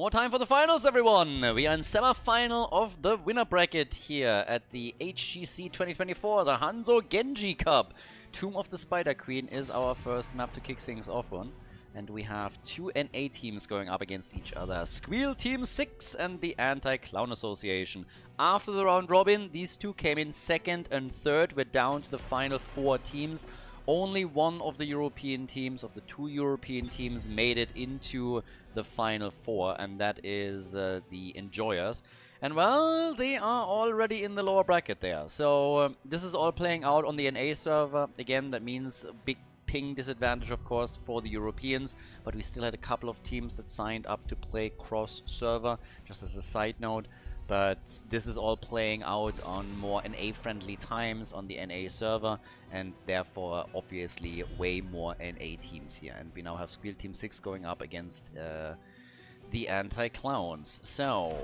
More time for the finals, everyone! We are in semi-final of the winner bracket here at the HGC 2024, the Hanzo Genji Cup. Tomb of the Spider Queen is our first map to kick things off on. And we have two NA teams going up against each other. Squeal Team 6 and the Anti Clown Association. After the round robin, these two came in second and third. We're down to the final four teams. Only one of the European teams, of the two European teams, made it into the final four, and that is the Enjoyers. And, well, they are already in the lower bracket there. So this is all playing out on the NA server. Again, that means a big ping disadvantage, of course, for the Europeans, but we still had a couple of teams that signed up to play cross-server, just as a side note. But this is all playing out on more NA-friendly times on the NA server, and therefore, obviously, way more NA teams here. And we now have Squeal Team 6 going up against the Anti-Clowns. So,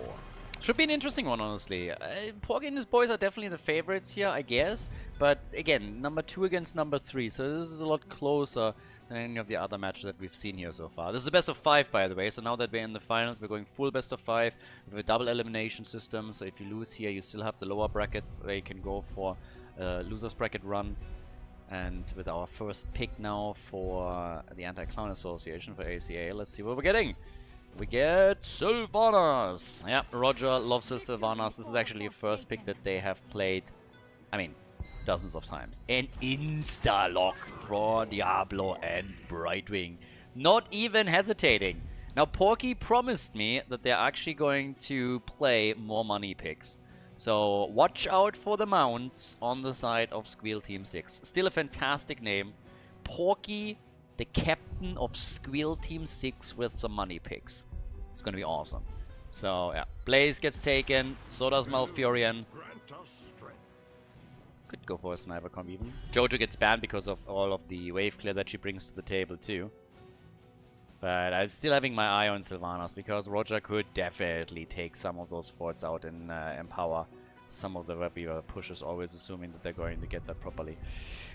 should be an interesting one, honestly. Porky and his boys are definitely the favorites here, I guess. But again, number 2 against number 3, so this is a lot closer than any of the other matches that we've seen here so far. This is a best of 5, by the way, so now that we're in the finals, we're going full best of 5 with a double elimination system, so if you lose here, you still have the lower bracket where you can go for a loser's bracket run. And with our first pick now for the Anti-Clown Association, for ACA, let's see what we're getting. We get Sylvanas! Yeah, Roger loves his Sylvanas. This is actually a first pick that they have played, I mean, dozens of times. An insta-lock for Diablo and Brightwing. Not even hesitating. Now, Porky promised me that they're actually going to play more money picks. So, watch out for the mounts on the side of Squeal Team 6. Still a fantastic name. Porky, the captain of Squeal Team 6 with some money picks. It's gonna be awesome. So, yeah. Blaze gets taken. So does Malfurion. Could go for a sniper comp even. Jojo gets banned because of all of the wave clear that she brings to the table too. But I'm still having my eye on Sylvanas because Roger could definitely take some of those forts out and empower some of the webby pushes, always assuming that they're going to get that properly.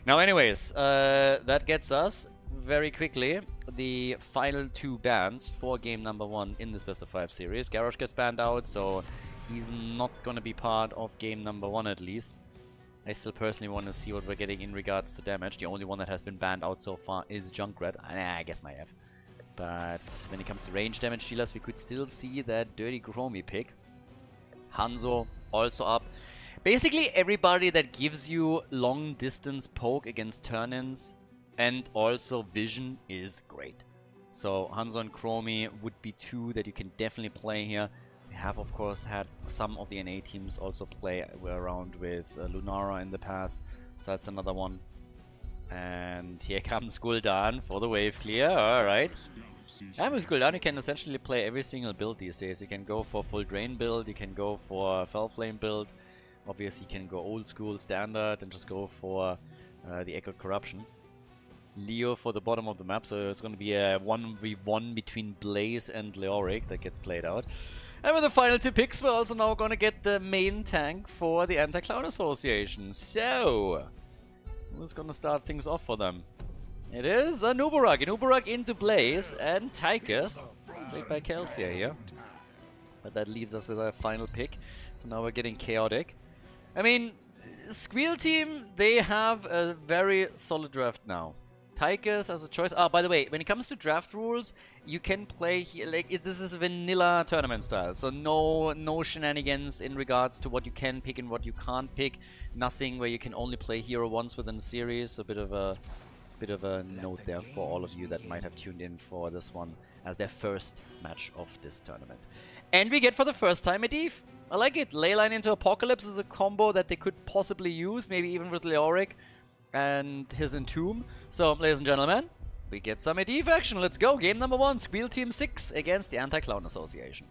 Now anyways, that gets us very quickly the final two bans for game number 1 in this best of 5 series. Garrosh gets banned out, so he's not going to be part of game number 1 at least. I still personally want to see what we're getting in regards to damage. The only one that has been banned out so far is Junkrat. Nah, I guess my F. But when it comes to range damage dealers, we could still see that Dirty Gromy pick. Hanzo also up. Basically everybody that gives you long distance poke against turn-ins and also vision is great. So Hanzo and Gromy would be two that you can definitely play here. We have, of course, had some of the NA teams also play around with Lunara in the past, so that's another one. And here comes Gul'dan for the wave clear, alright. And with Gul'dan you can essentially play every single build these days. You can go for full drain build, you can go for fell flame build, obviously you can go old school standard and just go for the Echoed Corruption. Leo for the bottom of the map, so it's going to be a 1v1 between Blaze and Leoric that gets played out. And with the final two picks, we're also now going to get the main tank for the Anti-Clown Association. So, who's going to start things off for them? It is an Ubarak. An Ubarak into Blaze and Tychus. Played by Kelsia here. But that leaves us with our final pick. So now we're getting Chaotic. I mean, Squeal Team, they have a very solid draft now. Tychus as a choice. Ah, by the way, when it comes to draft rules, you can play here, like, this is vanilla tournament style. So no shenanigans in regards to what you can pick and what you can't pick. Nothing where you can only play hero once within a series. So a bit of a note there for all of you that might have tuned in for this one as their first match of this tournament. And we get for the first time Medivh. I like it. Leyline into Apocalypse is a combo that they could possibly use, maybe even with Leoric and his Entomb. So, ladies and gentlemen, we get some Medivh action. Let's go. Game number 1, Squeal Team 6 against the Anti-Clown Association.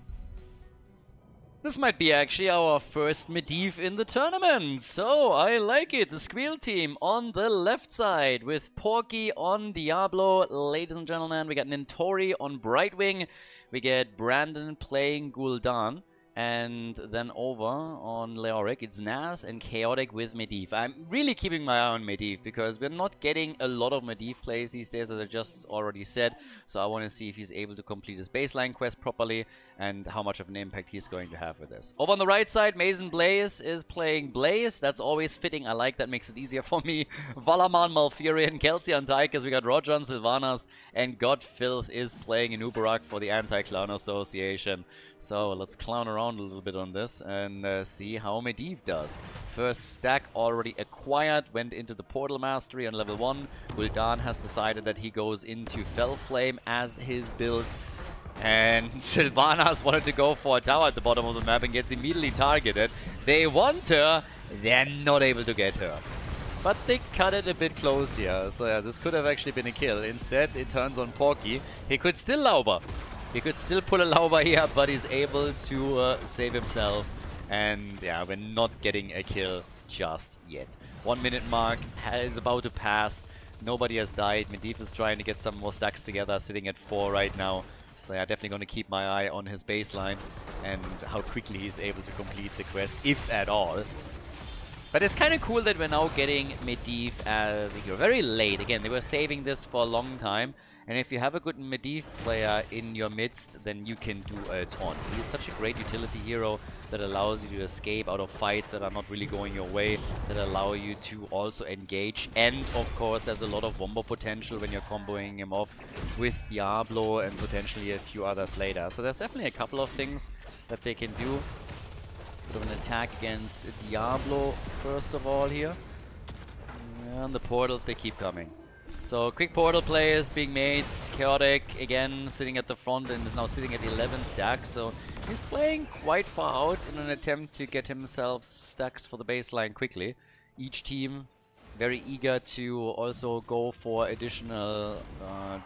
This might be actually our first Medivh in the tournament. So, I like it. The Squeal Team on the left side with Porky on Diablo. Ladies and gentlemen, we got Nintori on Brightwing. We get Brandon playing Gul'dan. And then over on Leoric, it's Naz and Chaotic with Medivh. I'm really keeping my eye on Medivh because we're not getting a lot of Medivh plays these days, as I just already said. So I want to see if he's able to complete his baseline quest properly and how much of an impact he's going to have with this. Over on the right side, Mason Blaze is playing Blaze. That's always fitting. I like that. Makes it easier for me. Valaman, Malfurion, Kelsey on Tychus. We got Roger on Sylvanas. And Godfilth is playing in Ubarak for the Anti Clown Association. So let's clown around a little bit on this and see how Medivh does. First stack already acquired, went into the Portal Mastery on level 1. Gul'dan has decided that he goes into Fellflame as his build. And Sylvanas wanted to go for a tower at the bottom of the map and gets immediately targeted. They want her, they're not able to get her. But they cut it a bit close here, so yeah, this could have actually been a kill. Instead, it turns on Porky. He could still Lauber. He could still pull a Lauber here, but he's able to save himself. And yeah, we're not getting a kill just yet. 1 minute mark is about to pass. Nobody has died. Medivh is trying to get some more stacks together, sitting at 4 right now. So yeah, definitely going to keep my eye on his baseline and how quickly he's able to complete the quest, if at all. But it's kind of cool that we're now getting Medivh as a hero. Very late. Again, they were saving this for a long time. And if you have a good Medivh player in your midst, then you can do a ton. He is such a great utility hero that allows you to escape out of fights that are not really going your way, that allow you to also engage. And of course, there's a lot of wombo potential when you're comboing him off with Diablo and potentially a few others later. So there's definitely a couple of things that they can do. Bit of an attack against Diablo first of all here. And the portals, they keep coming. So quick portal play is being made. Chaotic again sitting at the front and is now sitting at 11 stacks. So he's playing quite far out in an attempt to get himself stacks for the baseline quickly. Each team very eager to also go for additional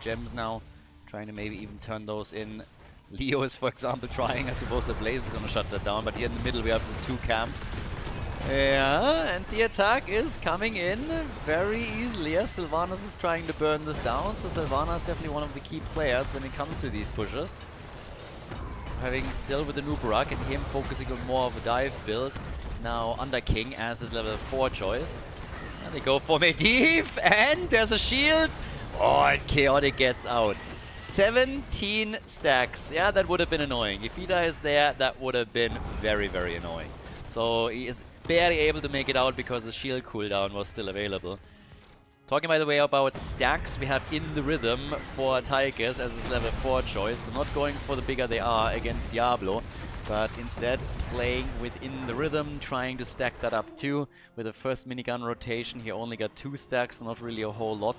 gems now. Trying to maybe even turn those in. Leo is, for example, trying. I suppose the Blaze is going to shut that down. But here in the middle we have the two camps. Yeah, and the attack is coming in very easily. Yes, Sylvanas is trying to burn this down, so Sylvanas is definitely one of the key players when it comes to these pushes. Having still with the Nubarak and him focusing on more of a dive build, now under King as his level 4 choice. And they go for Medivh, and there's a shield! Oh, and Chaotic gets out. 17 stacks. Yeah, that would have been annoying. If he dies there, that would have been very, very annoying. So he is barely able to make it out because the shield cooldown was still available. Talking, by the way, about stacks, we have In the Rhythm for Tychus as his level 4 choice. So not going for the bigger they are against Diablo, but instead playing with In the Rhythm, trying to stack that up too. With the first minigun rotation, he only got 2 stacks, not really a whole lot.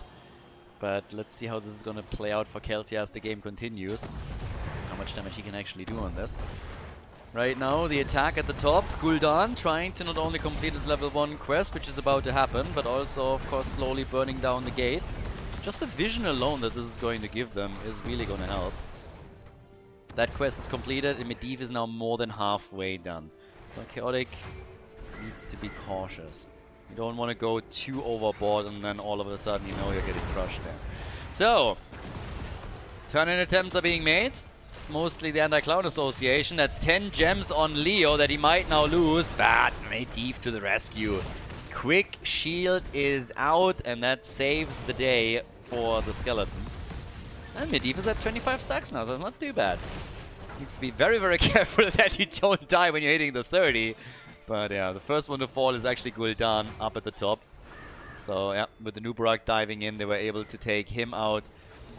But let's see how this is going to play out for Kelsey as the game continues. How much damage he can actually do on this. Right now, the attack at the top, Gul'dan trying to not only complete his level 1 quest, which is about to happen, but also, of course, slowly burning down the gate. Just the vision alone that this is going to give them is really going to help. That quest is completed, and Medivh is now more than halfway done. So Chaotic needs to be cautious. You don't want to go too overboard, and then all of a sudden, you know you're getting crushed there. So, turn-in attempts are being made. Mostly the Anti-Clown Association. That's 10 gems on Leo that he might now lose, but Medivh to the rescue. Quick shield is out, and that saves the day for the skeleton. And Medivh is at 25 stacks now, so it's not too bad. Needs to be very, very careful that you don't die when you're hitting the 30. But yeah, the first one to fall is actually Gul'dan up at the top. So yeah, with the Nubarak diving in, they were able to take him out.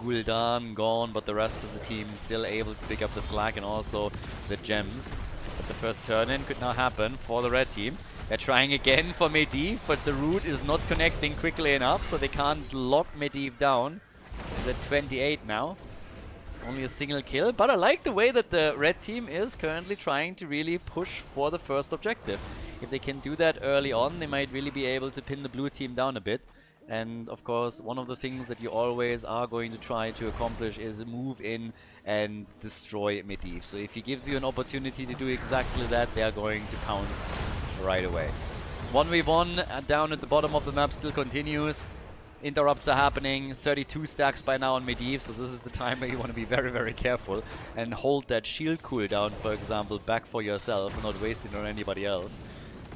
Gul'dan gone, but the rest of the team still able to pick up the slack and also the gems. But the first turn-in could now happen for the red team. They're trying again for Medivh, but the root is not connecting quickly enough, so they can't lock Medivh down. He's at 28 now. Only a single kill, but I like the way that the red team is currently trying to really push for the first objective. If they can do that early on, they might really be able to pin the blue team down a bit. And of course, one of the things that you always are going to try to accomplish is move in and destroy Medivh. So if he gives you an opportunity to do exactly that, they are going to pounce right away. 1v1 down at the bottom of the map still continues. Interrupts are happening, 32 stacks by now on Medivh, so this is the time where you want to be very, very careful and hold that shield cooldown, for example, back for yourself and not waste it on anybody else.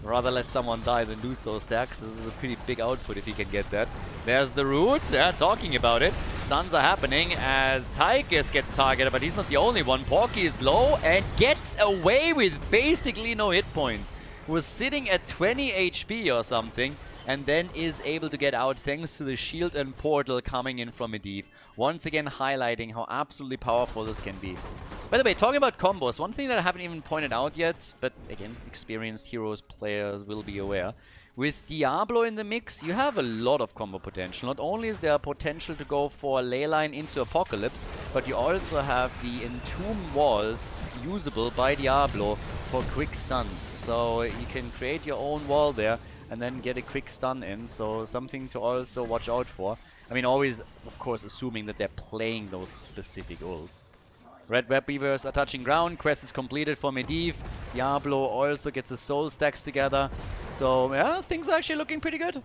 Rather let someone die than lose those stacks. This is a pretty big output if you can get that. There's the root, yeah, talking about it. Stuns are happening as Tychus gets targeted, but he's not the only one. Porky is low and gets away with basically no hit points. Was sitting at 20 HP or something, and then is able to get out thanks to the shield and portal coming in from Medivh. Once again highlighting how absolutely powerful this can be. By the way, talking about combos, one thing that I haven't even pointed out yet, but again, experienced heroes, players will be aware. With Diablo in the mix, you have a lot of combo potential. Not only is there a potential to go for Leyline into Apocalypse, but you also have the Entomb walls usable by Diablo for quick stuns. So you can create your own wall there and then get a quick stun in, so something to also watch out for. I mean, always, of course, assuming that they're playing those specific ults. Red Web Weavers are touching ground, quest is completed for Medivh. Diablo also gets his soul stacks together. So, yeah, things are actually looking pretty good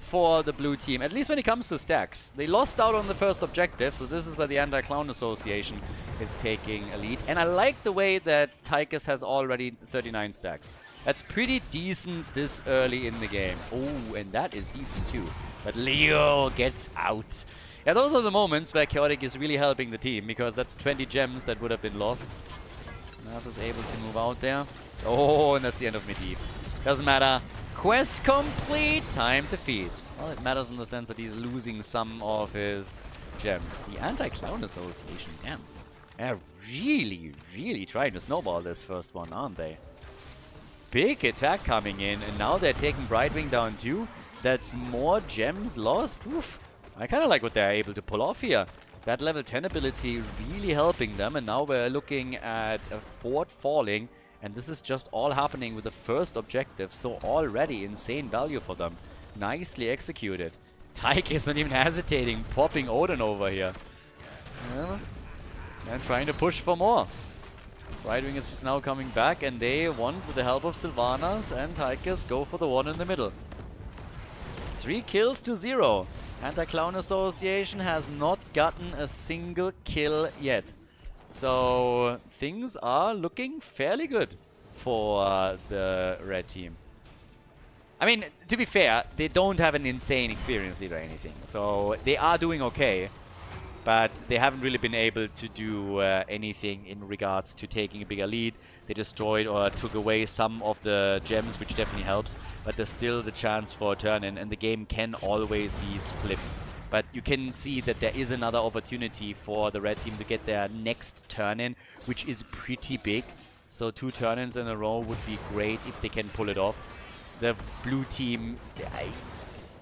for the blue team, at least when it comes to stacks. They lost out on the first objective, so this is where the Anti Clown Association is taking a lead. And I like the way that Tychus has already 39 stacks. That's pretty decent this early in the game. Oh, and that is decent too. But Leo gets out. Yeah, those are the moments where Chaotic is really helping the team, because that's 20 gems that would have been lost. Nas is able to move out there. Oh, and that's the end of Medivh. Doesn't matter. Quest complete. Time to feed. Well, it matters in the sense that he's losing some of his gems. The Anti-Clown Association, damn. They're really, really trying to snowball this first one, aren't they? Big attack coming in, and now they're taking Brightwing down too. That's more gems lost. Oof. I kind of like what they're able to pull off here. That level 10 ability really helping them, and now we're looking at a fort falling, and this is just all happening with the first objective, so already insane value for them. Nicely executed. Tyke is not even hesitating, popping Odin over here. Yeah. And trying to push for more. Brightwing is just now coming back, and they want, with the help of Sylvanas and Tychus, go for the one in the middle. 3 kills to 0. Anti-Clown Association has not gotten a single kill yet. So things are looking fairly good for the red team. I mean, to be fair, they don't have an insane experience lead or anything. So they are doing okay, but they haven't really been able to do anything in regards to taking a bigger lead. They destroyed or took away some of the gems, which definitely helps, but there's still the chance for a turn in, and the game can always be flipped. But you can see that there is another opportunity for the red team to get their next turn in, which is pretty big. So 2 turn-ins in a row would be great if they can pull it off. The blue team,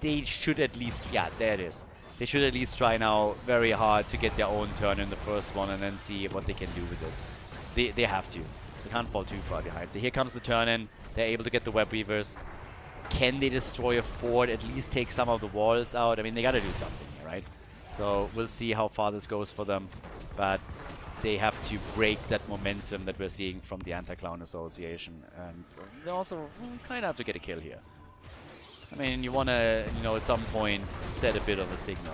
they should at least, yeah, there it is. They should at least try now very hard to get their own turn in the first one and then see what they can do with this. They have to. They can't fall too far behind. So here comes the turn in. They're able to get the Web Weavers. Can they destroy a fort? At least take some of the walls out? I mean, they gotta do something here, right? So we'll see how far this goes for them. But they have to break that momentum that we're seeing from the Anti-Clown Association. And they also kind of have to get a kill here. I mean, you want to, you know, at some point set a bit of a signal.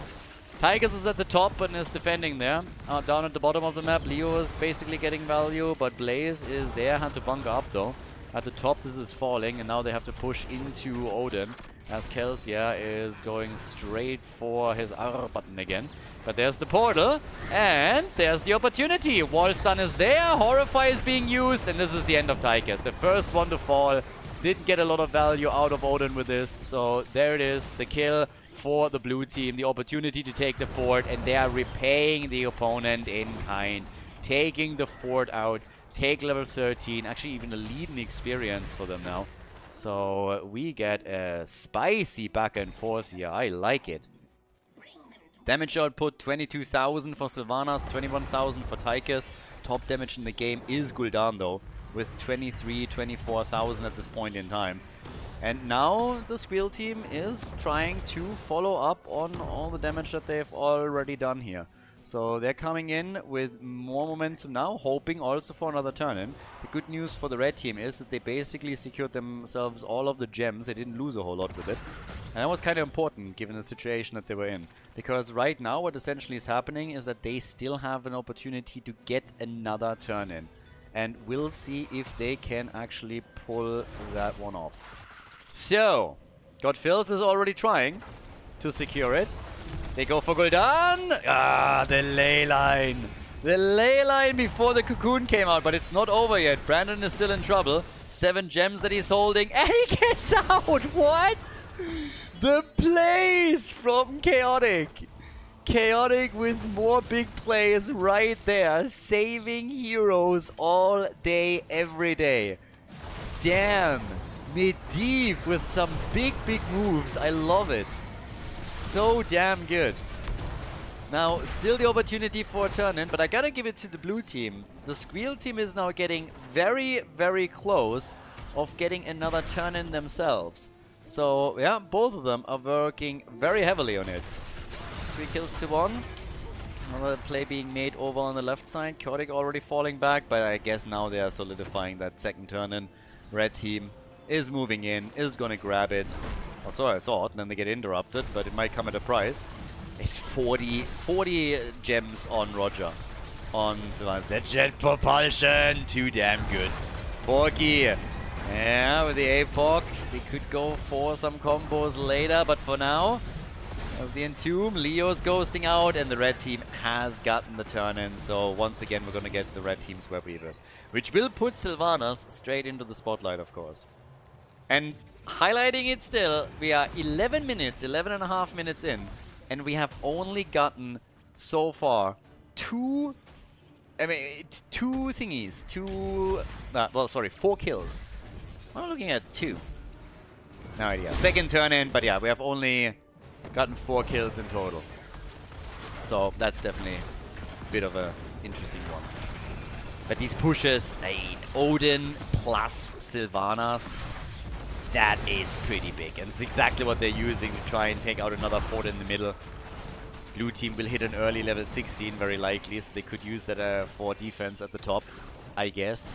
Tychus is at the top and is defending there. Down at the bottom of the map, Leo is basically getting value, but Blaze is there, had to bunker up though. At the top, this is falling, and now they have to push into Odin, as Kelsia is going straight for his R button again. But there's the portal, and there's the opportunity. Wall stun is there, Horrify is being used, and this is the end of Tychus. The first one to fall, didn't get a lot of value out of Odin with this, so there it is, the kill for the blue team, the opportunity to take the fort, and they are repaying the opponent in kind, taking the fort out, take level 13, actually even a leading experience for them now. So we get a spicy back and forth here. I like it. Damage output 22,000 for Sylvanas, 21,000 for Tychus. Top damage in the game is Gul'dan though, with 24,000 at this point in time. And now the Squeal team is trying to follow up on all the damage that they've already done here. So they're coming in with more momentum now, hoping also for another turn in. The good news for the red team is that they basically secured themselves all of the gems. They didn't lose a whole lot with it. And that was kind of important given the situation that they were in. Because right now what essentially is happening is that they still have an opportunity to get another turn in. And we'll see if they can actually pull that one off. So, Godfilth is already trying to secure it. They go for Gul'dan. Ah, the ley line. The ley line before the cocoon came out, but it's not over yet. Brandon is still in trouble. 7 gems that he's holding, and he gets out! What? The plays from Chaotic. Chaotic with more big plays right there. Saving heroes all day, every day. Damn. Medivh with some big, big moves. I love it. So damn good. Now, still the opportunity for a turn-in, but I gotta give it to the blue team. The Squeal team is now getting very, very close of getting another turn-in themselves. So, yeah, both of them are working very heavily on it. 3 kills to 1. Another play being made over on the left side. Chaotic already falling back, but I guess now they are solidifying that second turn-in. Red team is moving in, is gonna grab it. Oh, so I thought, and then they get interrupted, but it might come at a price. It's 40 gems on Roger. On Sylvanas. The jet propulsion! Too damn good. Porky! Yeah, with the APOC. They could go for some combos later, but for now, as the Entomb, Leo's ghosting out, and the red team has gotten the turn in. So once again, we're going to get the red team's Web Weavers, which will put Sylvanas straight into the spotlight, of course. And highlighting it still, we are 11 and a half minutes in. And we have only gotten, so far, four kills. I'm looking at 2. No idea. Second turn in, but yeah, we have only gotten 4 kills in total. So that's definitely a bit of an interesting one. But these pushes, Odin plus Sylvanas. That is pretty big, and it's exactly what they're using to try and take out another fort in the middle. Blue team will hit an early level 16 very likely, so they could use that for defense at the top, I guess.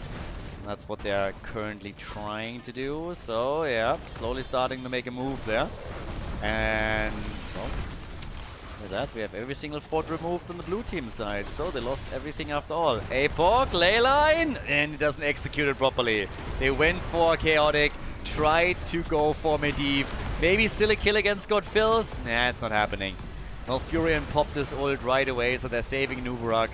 And that's what they're currently trying to do, so yeah, slowly starting to make a move there. And well, with that, we have every single fort removed on the blue team side, so they lost everything after all. Apoc, Leyline, and it doesn't execute it properly. They went for Chaotic. Tried to go for Medivh. Maybe still a kill against Godfilth. Nah, it's not happening. Malfurion popped this ult right away, so they're saving Nuburak.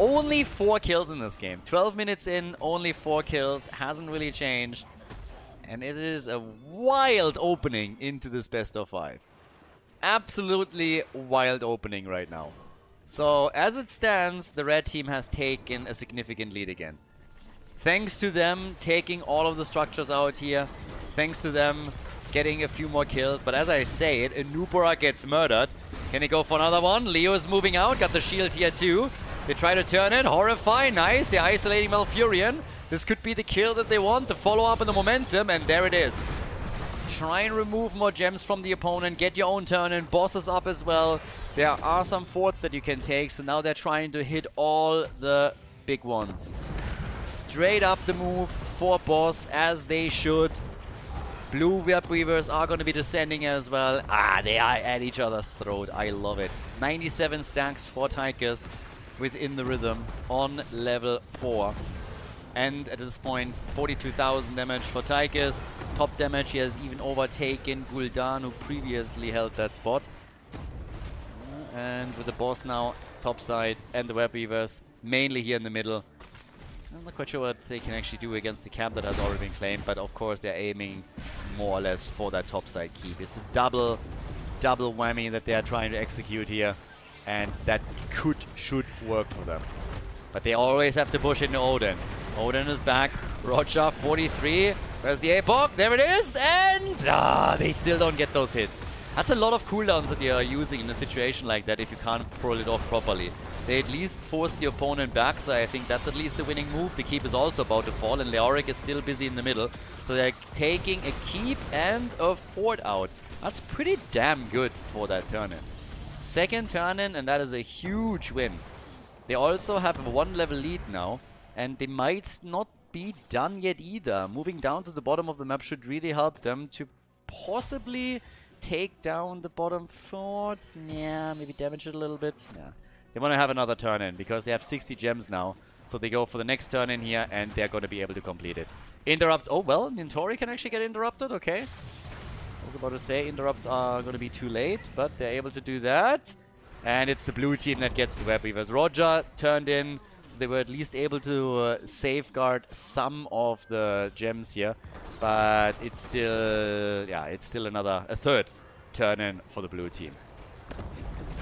Only 4 kills in this game. 12 minutes in, only 4 kills. Hasn't really changed. And it is a wild opening into this best of 5. Absolutely wild opening right now. So, as it stands, the red team has taken a significant lead again. Thanks to them taking all of the structures out here. Thanks to them getting a few more kills. But as I say it, Anubora gets murdered. Can he go for another one? Leo is moving out. Got the shield here too. They try to turn it. Horrify. Nice. They're isolating Malfurion. This could be the kill that they want. The follow-up and the momentum. And there it is. Try and remove more gems from the opponent. Get your own turn in. Bosses up as well. There are some forts that you can take. So now they're trying to hit all the big ones. Straight up the move for boss, as they should. Blue Web Weavers are going to be descending as well. Ah, they are at each other's throat. I love it. 97 stacks for Tychus within the rhythm on level 4. And at this point, 42,000 damage for Tychus. Top damage, he has even overtaken Gul'dan, who previously held that spot. And with the boss now, top side, and the Web Weavers mainly here in the middle. I'm not quite sure what they can actually do against the camp that has already been claimed, but of course they're aiming more or less for that topside keep. It's a double whammy that they are trying to execute here, and that should work for them. But they always have to push into Odin. Odin is back. Roger, 43. Where's the APOC? There it is, and they still don't get those hits. That's a lot of cooldowns that you are using in a situation like that if you can't pull it off properly. They at least force the opponent back, so I think that's at least a winning move. The keep is also about to fall, and Leoric is still busy in the middle. So they're taking a keep and a fort out. That's pretty damn good for that turn-in. Second turn-in, and that is a huge win. They also have a 1-level lead now, and they might not be done yet either. Moving down to the bottom of the map should really help them to possibly take down the bottom fort? Nah, maybe damage it a little bit. Nah. They want to have another turn in because they have 60 gems now. So they go for the next turn in here and they're going to be able to complete it. Interrupt. Oh, well, Nintori can actually get interrupted. Okay. I was about to say interrupts are going to be too late, but they're able to do that. And it's the blue team that gets the web weavers. Roger turned in, so they were at least able to safeguard some of the gems here. But it's still, yeah, it's still another, a third turn in for the blue team.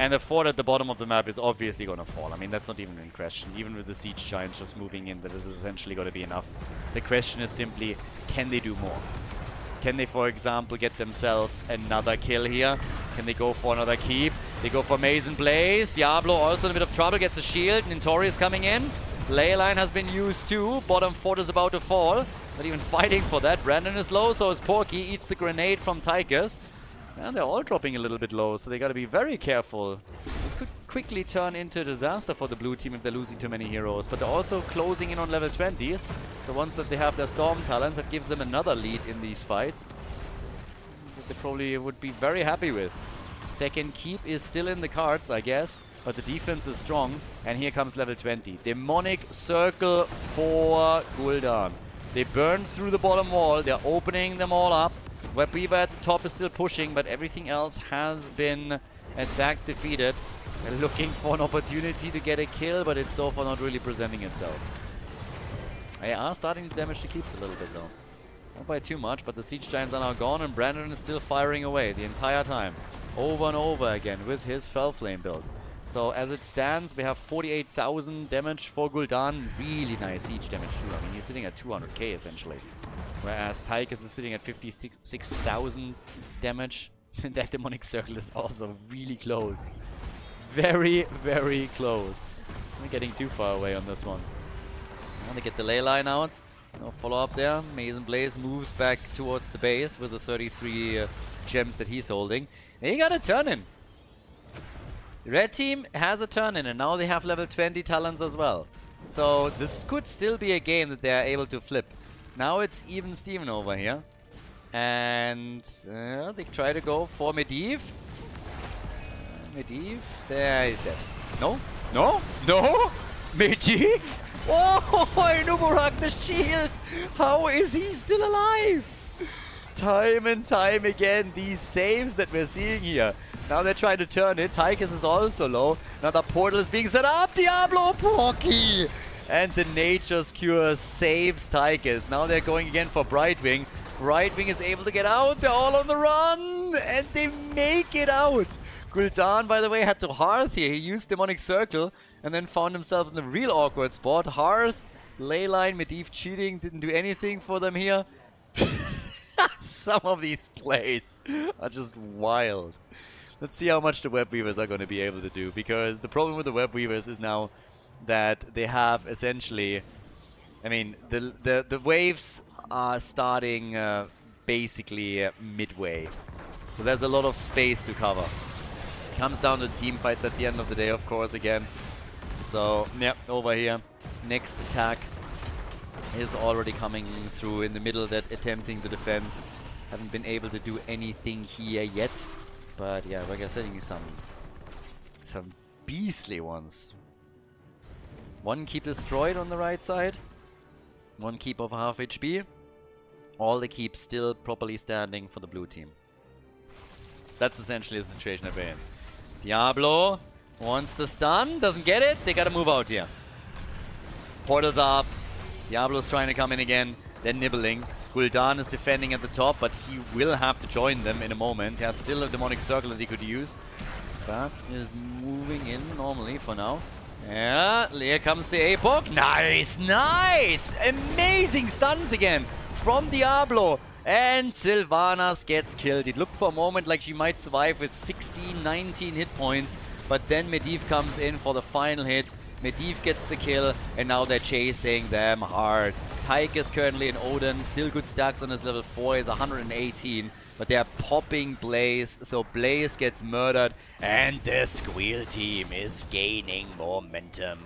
And the fort at the bottom of the map is obviously going to fall. I mean, that's not even in question. Even with the siege giants just moving in, that is essentially going to be enough. The question is simply, can they do more? Can they, for example, get themselves another kill here? Can they go for another keep? They go for Maze and Blaze. Diablo also in a bit of trouble, gets a shield. Nintori is coming in. Leyline has been used too. Bottom fort is about to fall. Not even fighting for that. Brandon is low, so is Porky. Eats the grenade from Tychus. And they're all dropping a little bit low, so they got to be very careful. This could quickly turn into a disaster for the blue team if they're losing too many heroes. But they're also closing in on level 20s. So once that they have their Storm Talents, that gives them another lead in these fights. That they probably would be very happy with. Second keep is still in the cards, I guess. But the defense is strong. And here comes level 20. Demonic Circle for Gul'dan. They burn through the bottom wall. They're opening them all up. Web Weaver at the top is still pushing, but everything else has been attacked, defeated. They're looking for an opportunity to get a kill, but it's so far not really presenting itself. They are starting to damage the keeps a little bit though. Not by too much, but the siege giants are now gone and Brandon is still firing away the entire time. Over and over again with his Fell Flame build. So as it stands, we have 48,000 damage for Gul'dan. Really nice siege damage too. I mean, he's sitting at 200k essentially. Whereas Tychus is sitting at 56,000 damage. And that Demonic Circle is also really close. Very, very close. I'm getting too far away on this one. I want to get the ley line out. No follow up there. Maze and Blaze moves back towards the base with the 33 gems that he's holding. And he got a turn in. The red team has a turn in and now they have level 20 talents as well. So this could still be a game that they are able to flip. Now it's even Steven over here. And they try to go for Medivh. Medivh, there he's dead. No, no, no! Medivh? Oh, Inuburak the shield! How is he still alive? Time and time again, these saves that we're seeing here. Now they're trying to turn it. Tychus is also low. Another portal is being set up. Diablo Porky! And the Nature's Cure saves Tychus. Now they're going again for Brightwing. Brightwing is able to get out. They're all on the run. And they make it out. Gul'dan, by the way, had to Hearth here. He used Demonic Circle and then found himself in a real awkward spot. Hearth, Leyline, Medivh cheating. Didn't do anything for them here. Some of these plays are just wild. Let's see how much the Web Weavers are going to be able to do. Because the problem with the Web Weavers is now that they have essentially, I mean, the waves are starting basically midway, so there's a lot of space to cover. It comes down to team fights at the end of the day, of course, again. So yeah, over here, next attack is already coming through in the middle. That attempting to defend, haven't been able to do anything here yet. But yeah, like I said, some beastly ones. One keep destroyed on the right side. One keep over half HP. All the keeps still properly standing for the blue team. That's essentially the situation that we're in. Diablo wants the stun. Doesn't get it. They gotta move out here. Portals up. Diablo's trying to come in again. They're nibbling. Gul'dan is defending at the top, but he will have to join them in a moment. He has still a Demonic Circle that he could use. That is moving in normally for now. Yeah, here comes the Apoc. Nice, nice! Amazing stuns again from Diablo. And Sylvanas gets killed. It looked for a moment like she might survive with 16, 19 hit points. But then Medivh comes in for the final hit. Medivh gets the kill. And now they're chasing them hard. Tychus is currently in Odin. Still good stacks on his level 4. He's 118. But they're popping Blaze. So Blaze gets murdered. And the Squeal team is gaining momentum.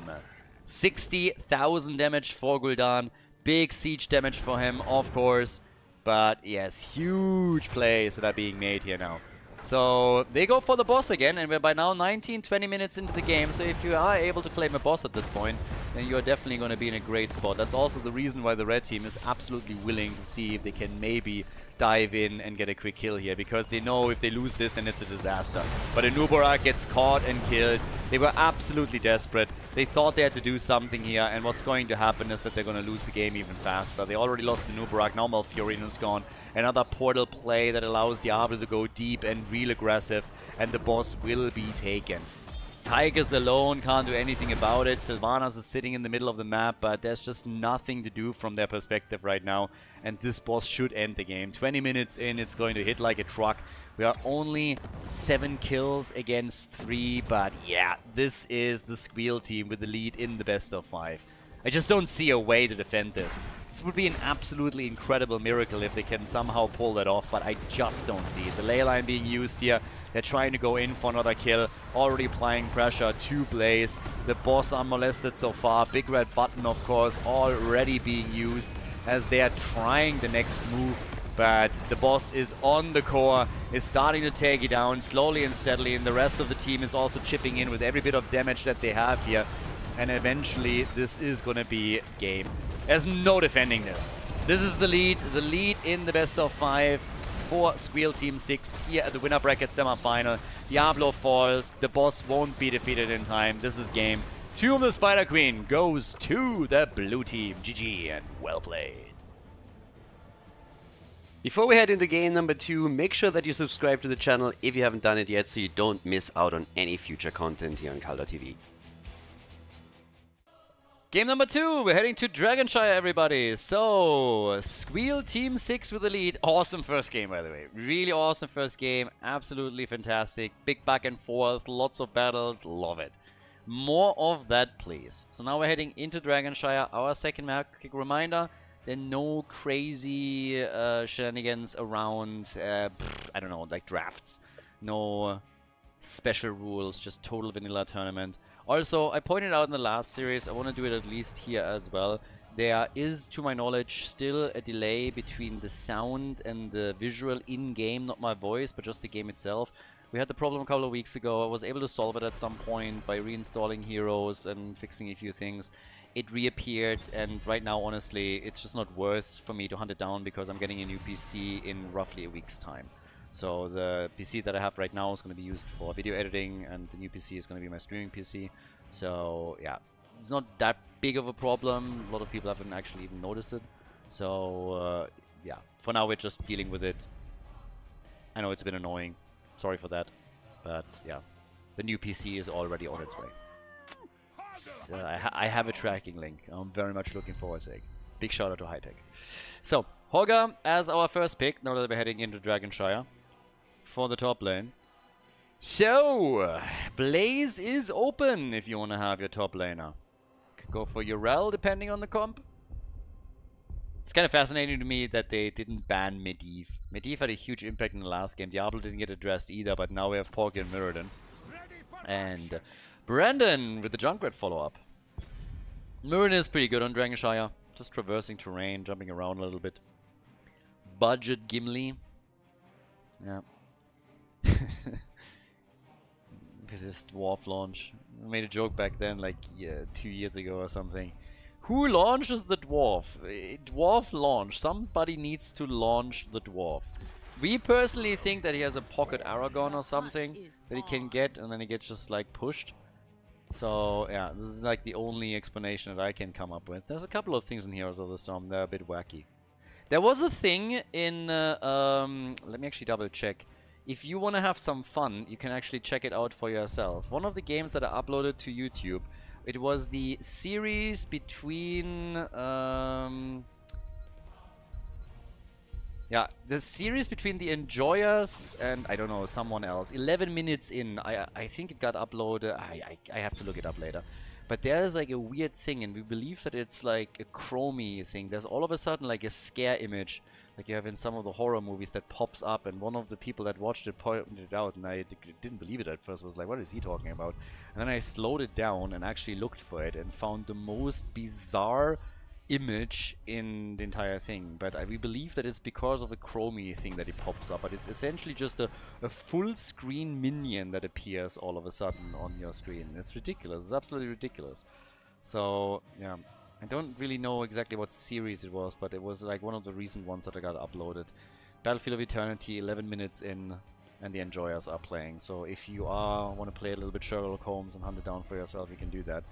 60,000 damage for Gul'dan. Big siege damage for him, of course. But yes, huge plays that are being made here now. So they go for the boss again, and we're by now 19-20 minutes into the game, so if you are able to claim a boss at this point, then you're definitely going to be in a great spot. That's also the reason why the red team is absolutely willing to see if they can maybe dive in and get a quick kill here, because they know if they lose this, then it's a disaster. But Anubora gets caught and killed. They were absolutely desperate. They thought they had to do something here, and what's going to happen is that they're going to lose the game even faster. They already lost Anubora, now Malfurion is gone. Another portal play that allows Diablo to go deep and real aggressive, and the boss will be taken. Tychus alone can't do anything about it. Sylvanas is sitting in the middle of the map, but there's just nothing to do from their perspective right now. And this boss should end the game. 20 minutes in, it's going to hit like a truck. We are only 7 kills against 3, but yeah, this is the Squeal team with the lead in the best of 5. I just don't see a way to defend this. This would be an absolutely incredible miracle if they can somehow pull that off, but I just don't see it. The Leyline being used here, they're trying to go in for another kill, already applying pressure to Blaze. The boss are molested so far, big red button of course already being used as they are trying the next move, but the boss is on the core, is starting to take it down slowly and steadily, and the rest of the team is also chipping in with every bit of damage that they have here, and eventually this is going to be game. There's no defending this. This is the lead in the best of 5 for Squeal Team 6 here at the winner bracket semifinal. Diablo falls, the boss won't be defeated in time, this is game. Tomb of the Spider Queen goes to the blue team. GG and well played. Before we head into game number 2, make sure that you subscribe to the channel if you haven't done it yet so you don't miss out on any future content here on Kalda TV. Game number 2, we're heading to Dragonshire, everybody. So, Squeal Team 6 with the lead. Awesome first game, by the way. Really awesome first game. Absolutely fantastic. Big back and forth, lots of battles. Love it. More of that, please. So now we're heading into Dragonshire, our second map. Quick reminder, there are no crazy shenanigans around, I don't know, like drafts. No special rules, just total vanilla tournament. Also, I pointed out in the last series, I want to do it at least here as well, there is, to my knowledge, still a delay between the sound and the visual in-game, not my voice, but just the game itself. We had the problem a couple of weeks ago, I was able to solve it at some point by reinstalling heroes and fixing a few things. It reappeared, and right now, honestly, it's just not worth for me to hunt it down because I'm getting a new PC in roughly a week's time. So the PC that I have right now is going to be used for video editing, and the new PC is going to be my streaming PC. So yeah, it's not that big of a problem. A lot of people haven't actually even noticed it. So yeah, for now we're just dealing with it. I know it's a bit annoying. Sorry for that. But yeah, the new PC is already on its way. It's, I have a tracking link. I'm very much looking forward to it. Big shout out to Hightech. So, Hogger as our first pick, now that we're heading into Dragonshire. For the top lane. So, Blaze is open if you want to have your top laner. Could go for Yrel depending on the comp. It's kind of fascinating to me that they didn't ban Medivh. Medivh had a huge impact in the last game. Diablo didn't get addressed either, but now we have Porky and Muradin. And Brandon with the Junkrat follow-up. Muradin is pretty good on Dragonshire. Just traversing terrain, jumping around a little bit. Budget Gimli. Yeah. Because this dwarf launch. I made a joke back then, like 2 years ago or something. Who launches the dwarf? Dwarf launch. Somebody needs to launch the dwarf. We personally think that he has a pocket Aragon or something that he can get, and then he gets just like pushed. So yeah, this is like the only explanation that I can come up with. There's a couple of things in Heroes of the Storm that are a bit wacky. There was a thing in, let me actually double check. If you want to have some fun, you can actually check it out for yourself. One of the games that I uploaded to YouTube, it was the series between, yeah, the series between the Enjoyers and, I don't know, someone else. 11 minutes in, I think it got uploaded. I have to look it up later. But there's like a weird thing, and we believe that it's like a chromie thing. There's all of a sudden like a scare image, like you have in some of the horror movies, that pops up. And one of the people that watched it pointed it out, and I didn't believe it at first. I was like, what is he talking about? And then I slowed it down and actually looked for it and found the most bizarre image in the entire thing, but we believe that it's because of the chromie thing that it pops up, but it's essentially just a full screen minion that appears all of a sudden on your screen. It's ridiculous, it's absolutely ridiculous. So yeah, I don't really know exactly what series it was, but it was like one of the recent ones that I got uploaded. Battlefield of Eternity, 11 minutes in, and the enjoyers are playing. So if you want to play a little bit Sherlock Holmes and hunt it down for yourself, you can do that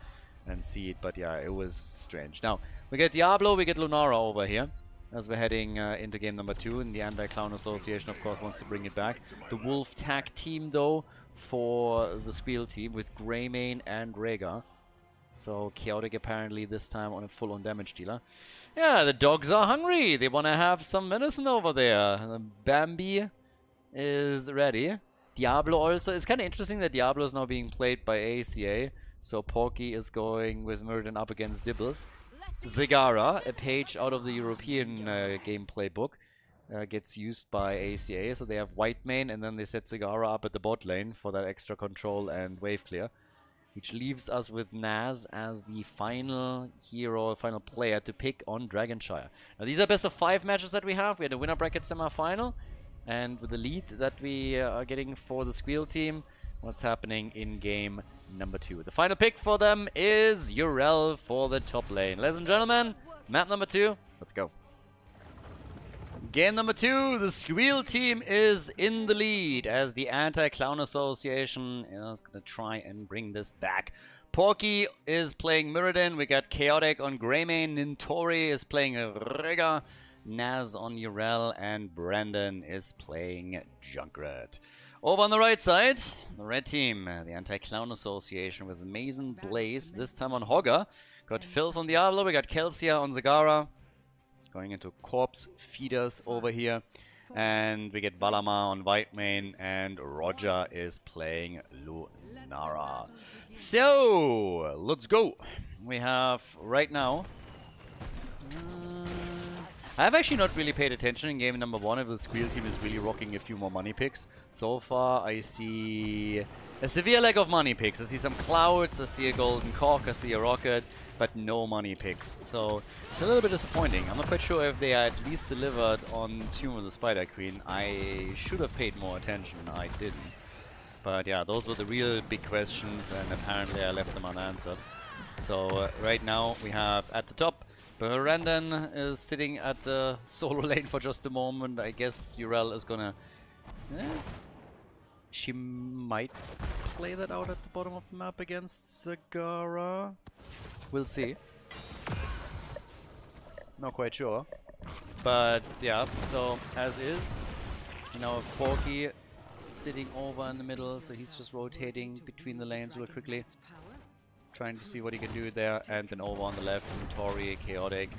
and see it. But yeah, it was strange. Now we get Diablo, we get Lunara over here as we're heading into game number 2, and the Anti Clown Association of course wants to bring it back. The Wolf Tag team though for the Squeal team with Greymane and Roger. So Chaotic apparently this time on a full-on damage dealer. Yeah, the dogs are hungry. They want to have some medicine over there. Bambi is ready. Diablo also. It's kind of interesting that Diablo is now being played by ACA. So Porky is going with Muradin up against Dibbles. Zagara, a page out of the European gameplay book, gets used by ACA. So they have Whitemane, and then they set Zagara up at the bot lane for that extra control and wave clear, which leaves us with Naz as the final hero, final player to pick on Dragonshire. Now these are best of 5 matches that we have. We had a winner bracket semi-final, and with the lead that we are getting for the Squeal team, what's happening in game number 2. The final pick for them is Yrel for the top lane. Ladies and gentlemen, map number 2, let's go. Game number 2, the Squeal team is in the lead as the Anti-Clown Association is going to try and bring this back. Porky is playing Muradin, we got Chaotic on Greymane, Nintori is playing Roger, Naz on Yrel, and Brandon is playing Junkrat. Over on the right side, the red team, the Anti-Clown Association with Mason Blaze, this time on Hogger. Got Filth on Diablo, we got Kelsia on Zagara. Going into Corpse Feeders over here. And we get Valama on Whitemane, and Roger is playing Lunara. So, let's go. We have right now... I've actually not really paid attention in game number 1 if the Squeal team is really rocking a few more money picks. So far, I see a severe lack of money picks. I see some clouds, I see a golden cock, I see a rocket, but no money picks, so it's a little bit disappointing. I'm not quite sure if they are at least delivered on Tomb of the Spider Queen. I should have paid more attention, I didn't. But yeah, those were the real big questions, and apparently I left them unanswered. So right now we have at the top, Brandon is sitting at the solo lane for just a moment. I guess Yrel is gonna... She might play that out at the bottom of the map against Zagara. We'll see. Not quite sure. But yeah, so as is. You know, Porky sitting over in the middle, so he's just rotating between the lanes real quickly. Trying to see what he can do there, and then over on the left, Tori, Chaotic,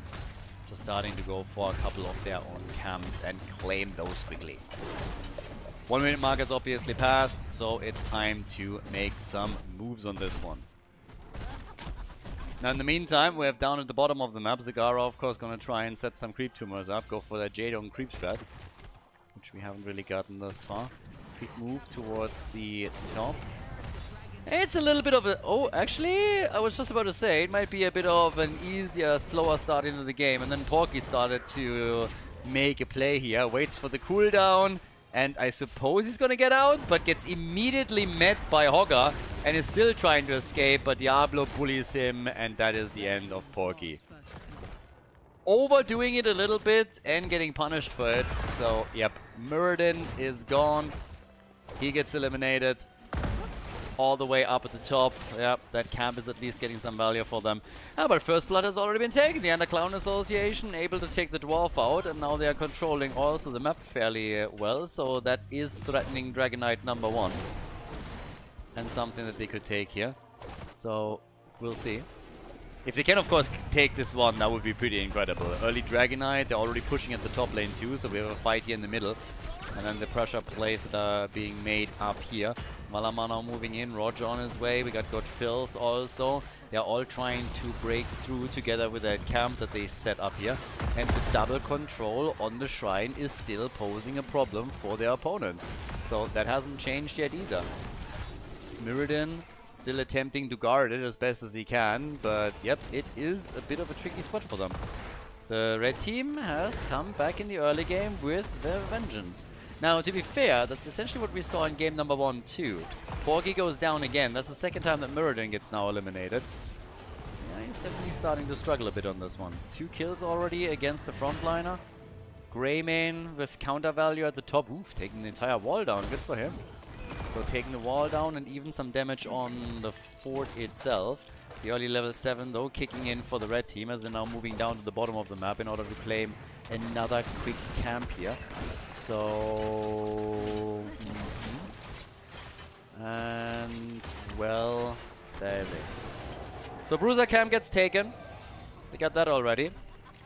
just starting to go for a couple of their own camps and claim those quickly. 1 minute mark is obviously passed, so it's time to make some moves on this one. Now in the meantime, we have down at the bottom of the map, Zagara of course gonna try and set some creep tumors up, go for that Jade on creep strat, which we haven't really gotten thus far. Quick move towards the top. It's a little bit of a... Oh, actually, I was just about to say, it might be a bit of an easier, slower start into the game, and then Porky started to make a play here, waits for the cooldown, and I suppose he's gonna get out, but gets immediately met by Hogger, and is still trying to escape, but Diablo bullies him, and that is the end of Porky. Overdoing it a little bit, and getting punished for it, so, yep, Muradin is gone, he gets eliminated. All the way up at the top. Yep, that camp is at least getting some value for them. Ah, but first blood has already been taken. The Anti Clown Association able to take the dwarf out, and now they are controlling also the map fairly well, so that is threatening Dragonite number 1. And something that they could take here. So, we'll see. If they can, of course, take this one, that would be pretty incredible. Early Dragonite, they're already pushing at the top lane too, so we have a fight here in the middle. And then the pressure plays that are being made up here. Malamano moving in, Roger on his way, we got Godfilth also. They're all trying to break through together with that camp that they set up here. And the double control on the shrine is still posing a problem for their opponent. So that hasn't changed yet either. Muradin Still attempting to guard it as best as he can, but yep, it is a bit of a tricky spot for them. The red team has come back in the early game with their vengeance. Now, to be fair, that's essentially what we saw in game number 1 too. Porky goes down again. That's the second time that Muradin gets now eliminated. Yeah, he's definitely starting to struggle a bit on this one. 2 kills already against the frontliner. Greymane with counter value at the top. Oof, taking the entire wall down. Good for him. So taking the wall down and even some damage on the fort itself. The early level 7 though kicking in for the red team as they're now moving down to the bottom of the map in order to claim another quick camp here. So... and... well... there it is. So Bruiser camp gets taken. They got that already.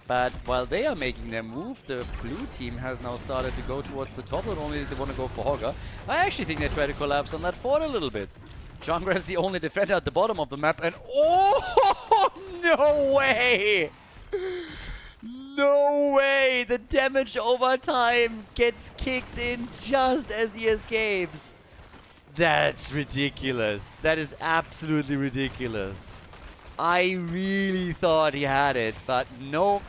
But while they are making their move, the blue team has now started to go towards the top, and only they want to go for Hogger. I actually think they try to collapse on that fort a little bit. Junkrat is the only defender at the bottom of the map, and oh, no way! No way! The damage over time gets kicked in just as he escapes. That's ridiculous. That is absolutely ridiculous. I really thought he had it, but no.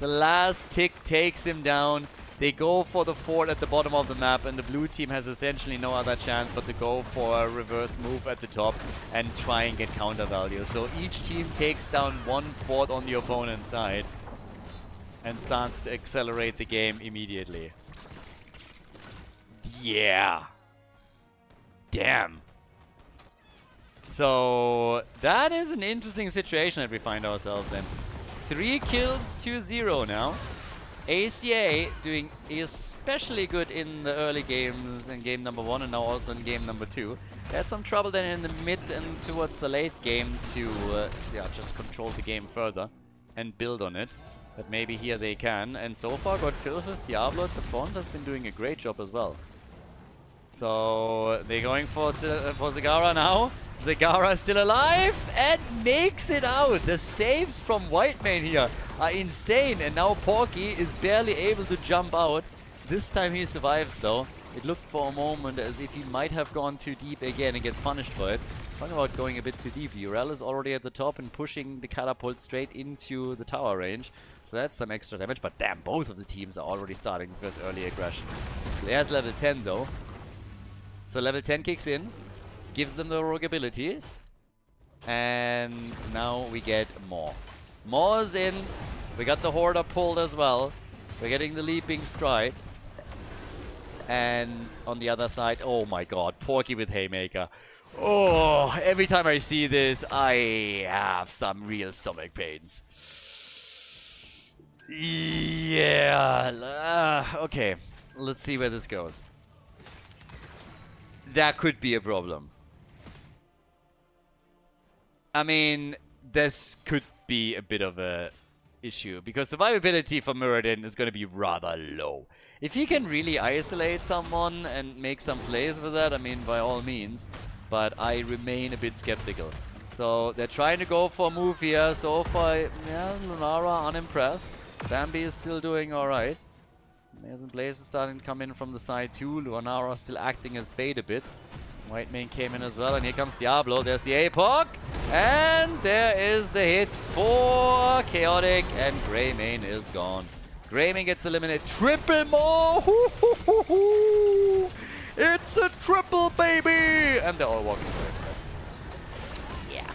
The last tick takes him down. They go for the fort at the bottom of the map, and the blue team has essentially no other chance but to go for a reverse move at the top and try and get counter value. So each team takes down one fort on the opponent's side and starts to accelerate the game immediately. Yeah. Damn. So that is an interesting situation that we find ourselves in. 3 kills to 0 now. ACA doing especially good in the early games in game number 1 and now also in game number 2. They had some trouble then in the mid and towards the late game to yeah, just control the game further and build on it. But maybe here they can. And so far Godfilth with Diablo at the front has been doing a great job as well. So they're going for Zagara now. Zagara still alive and makes it out. The saves from Whitemane here are insane. And now Porky is barely able to jump out. This time he survives though. It looked for a moment as if he might have gone too deep again and gets punished for it. Talking about going a bit too deep. Yrel is already at the top and pushing the catapult straight into the tower range. So that's some extra damage. But damn, both of the teams are already starting with early aggression. There's level 10 though. So level 10 kicks in, gives them the rogue abilities, and now we get more. More's in, we got the Hoarder pulled as well, we're getting the Leaping Stride, and on the other side, oh my god, Porky with Haymaker. Oh, every time I see this, I have some real stomach pains. Yeah, okay, let's see where this goes. That could be a problem. I mean, this could be a bit of a issue because survivability for Muradin is going to be rather low. If he can really isolate someone and make some plays with that, I mean, by all means. But I remain a bit skeptical. So they're trying to go for a move here. So far, yeah, Lunara unimpressed. Bambi is still doing all right. And Blaze is starting to come in from the side too. Lunara still acting as bait a bit. Whitemane came in as well, and here comes Diablo. There's the APOC, and there is the hit for Chaotic, and Greymane is gone. Greymane gets eliminated. Triple more! Hoo, hoo, hoo, hoo. It's a triple, baby! And they're all walking away. Yeah.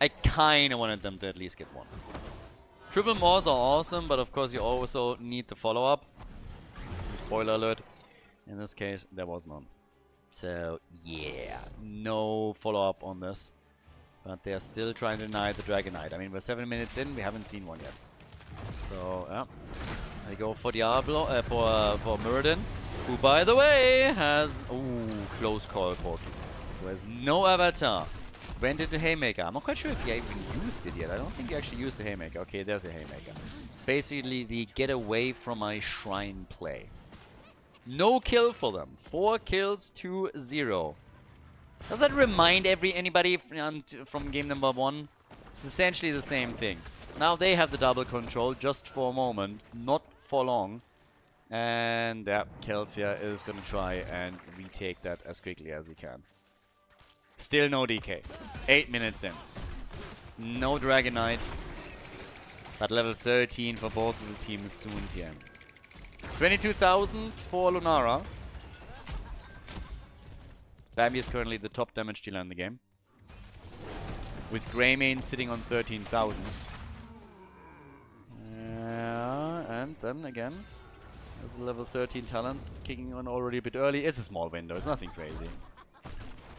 I kinda wanted them to at least get one. Triple mores are awesome, but of course you also need the follow-up. Spoiler alert, in this case there was none. So yeah, no follow-up on this. But they are still trying to deny the Dragonite. I mean, we're 7 minutes in, we haven't seen one yet. So yeah, they go for Diablo, for Muradin, who by the way has... ooh, close call Porky, who has no Avatar. Went into Haymaker. I'm not quite sure if he even used it yet. I don't think he actually used the Haymaker. Okay, there's the Haymaker. It's basically the get away from my shrine play. No kill for them. 4 kills to 0. Does that remind anybody from game number 1? It's essentially the same thing. Now they have the double control just for a moment, not for long. And yeah, Kelsia is going to try and retake that as quickly as he can. Still no DK. 8 minutes in. No Dragonite. But level 13 for both of the teams soon, TM. 22,000 for Lunara. Bambi is currently the top damage dealer in the game, with Greymane sitting on 13,000. And then again, there's level 13 talents kicking on already a bit early. It's a small window, it's nothing crazy.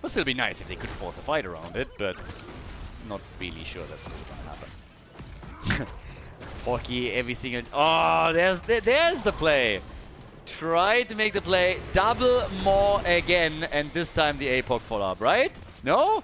Would still be nice if they could force a fight around it, but not really sure that's really gonna happen. Porky, every single... Oh, there's the play! Try to make the play, double more again, and this time the APOC follow-up, right? No?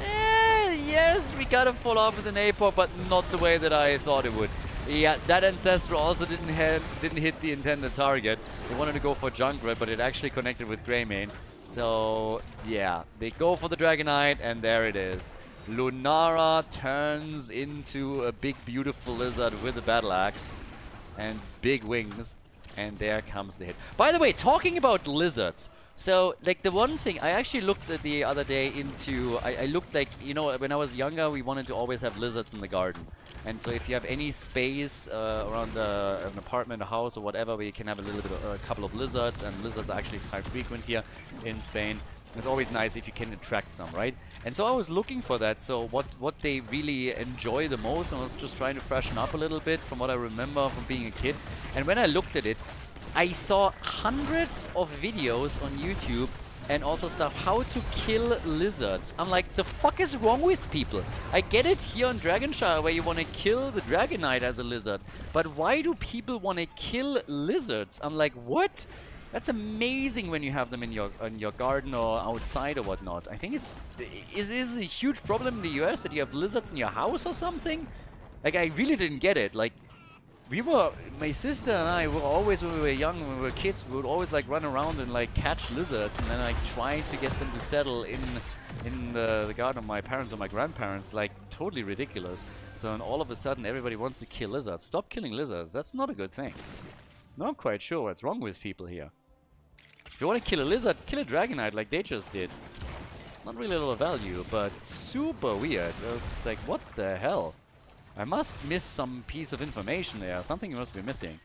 Yes, we got a follow-up with an APOC, but not the way that I thought it would. Yeah, that Ancestral also didn't hit the intended target. They wanted to go for Junkrat, but it actually connected with Greymane. So, yeah, they go for the Dragonite, and there it is. Lunara turns into a big, beautiful lizard with a battle axe and big wings, and there comes the hit. By the way, talking about lizards, so, like, the one thing I actually looked at the other day into, I looked, like, you know, when I was younger, we wanted to always have lizards in the garden. And so if you have any space around an apartment, a house, or whatever, where you can have a little bit of, a couple of lizards, and lizards are actually quite frequent here in Spain. It's always nice if you can attract some, right? And so I was looking for that, so what they really enjoy the most, and I was just trying to freshen up a little bit from what I remember from being a kid. And when I looked at it, I saw hundreds of videos on YouTube and also stuff, how to kill lizards. I'm like, the fuck is wrong with people? I get it here on Dragonshire where you want to kill the Dragonite as a lizard, but why do people want to kill lizards? I'm like, what? That's amazing when you have them in your garden or outside or whatnot. I think it's a huge problem in the US that you have lizards in your house or something. Like, I really didn't get it. Like, my sister and I were always, when we were young, when we were kids, we would always, like, run around and, like, catch lizards and then, like, try to get them to settle in the garden of my parents or my grandparents. Like, totally ridiculous. So, and all of a sudden, everybody wants to kill lizards. Stop killing lizards. That's not a good thing. No, I'm quite sure what's wrong with people here. If you want to kill a lizard, kill a Dragonite like they just did. Not really a lot of value, but super weird. I was just like, what the hell? I must miss some piece of information there. Something must be missing.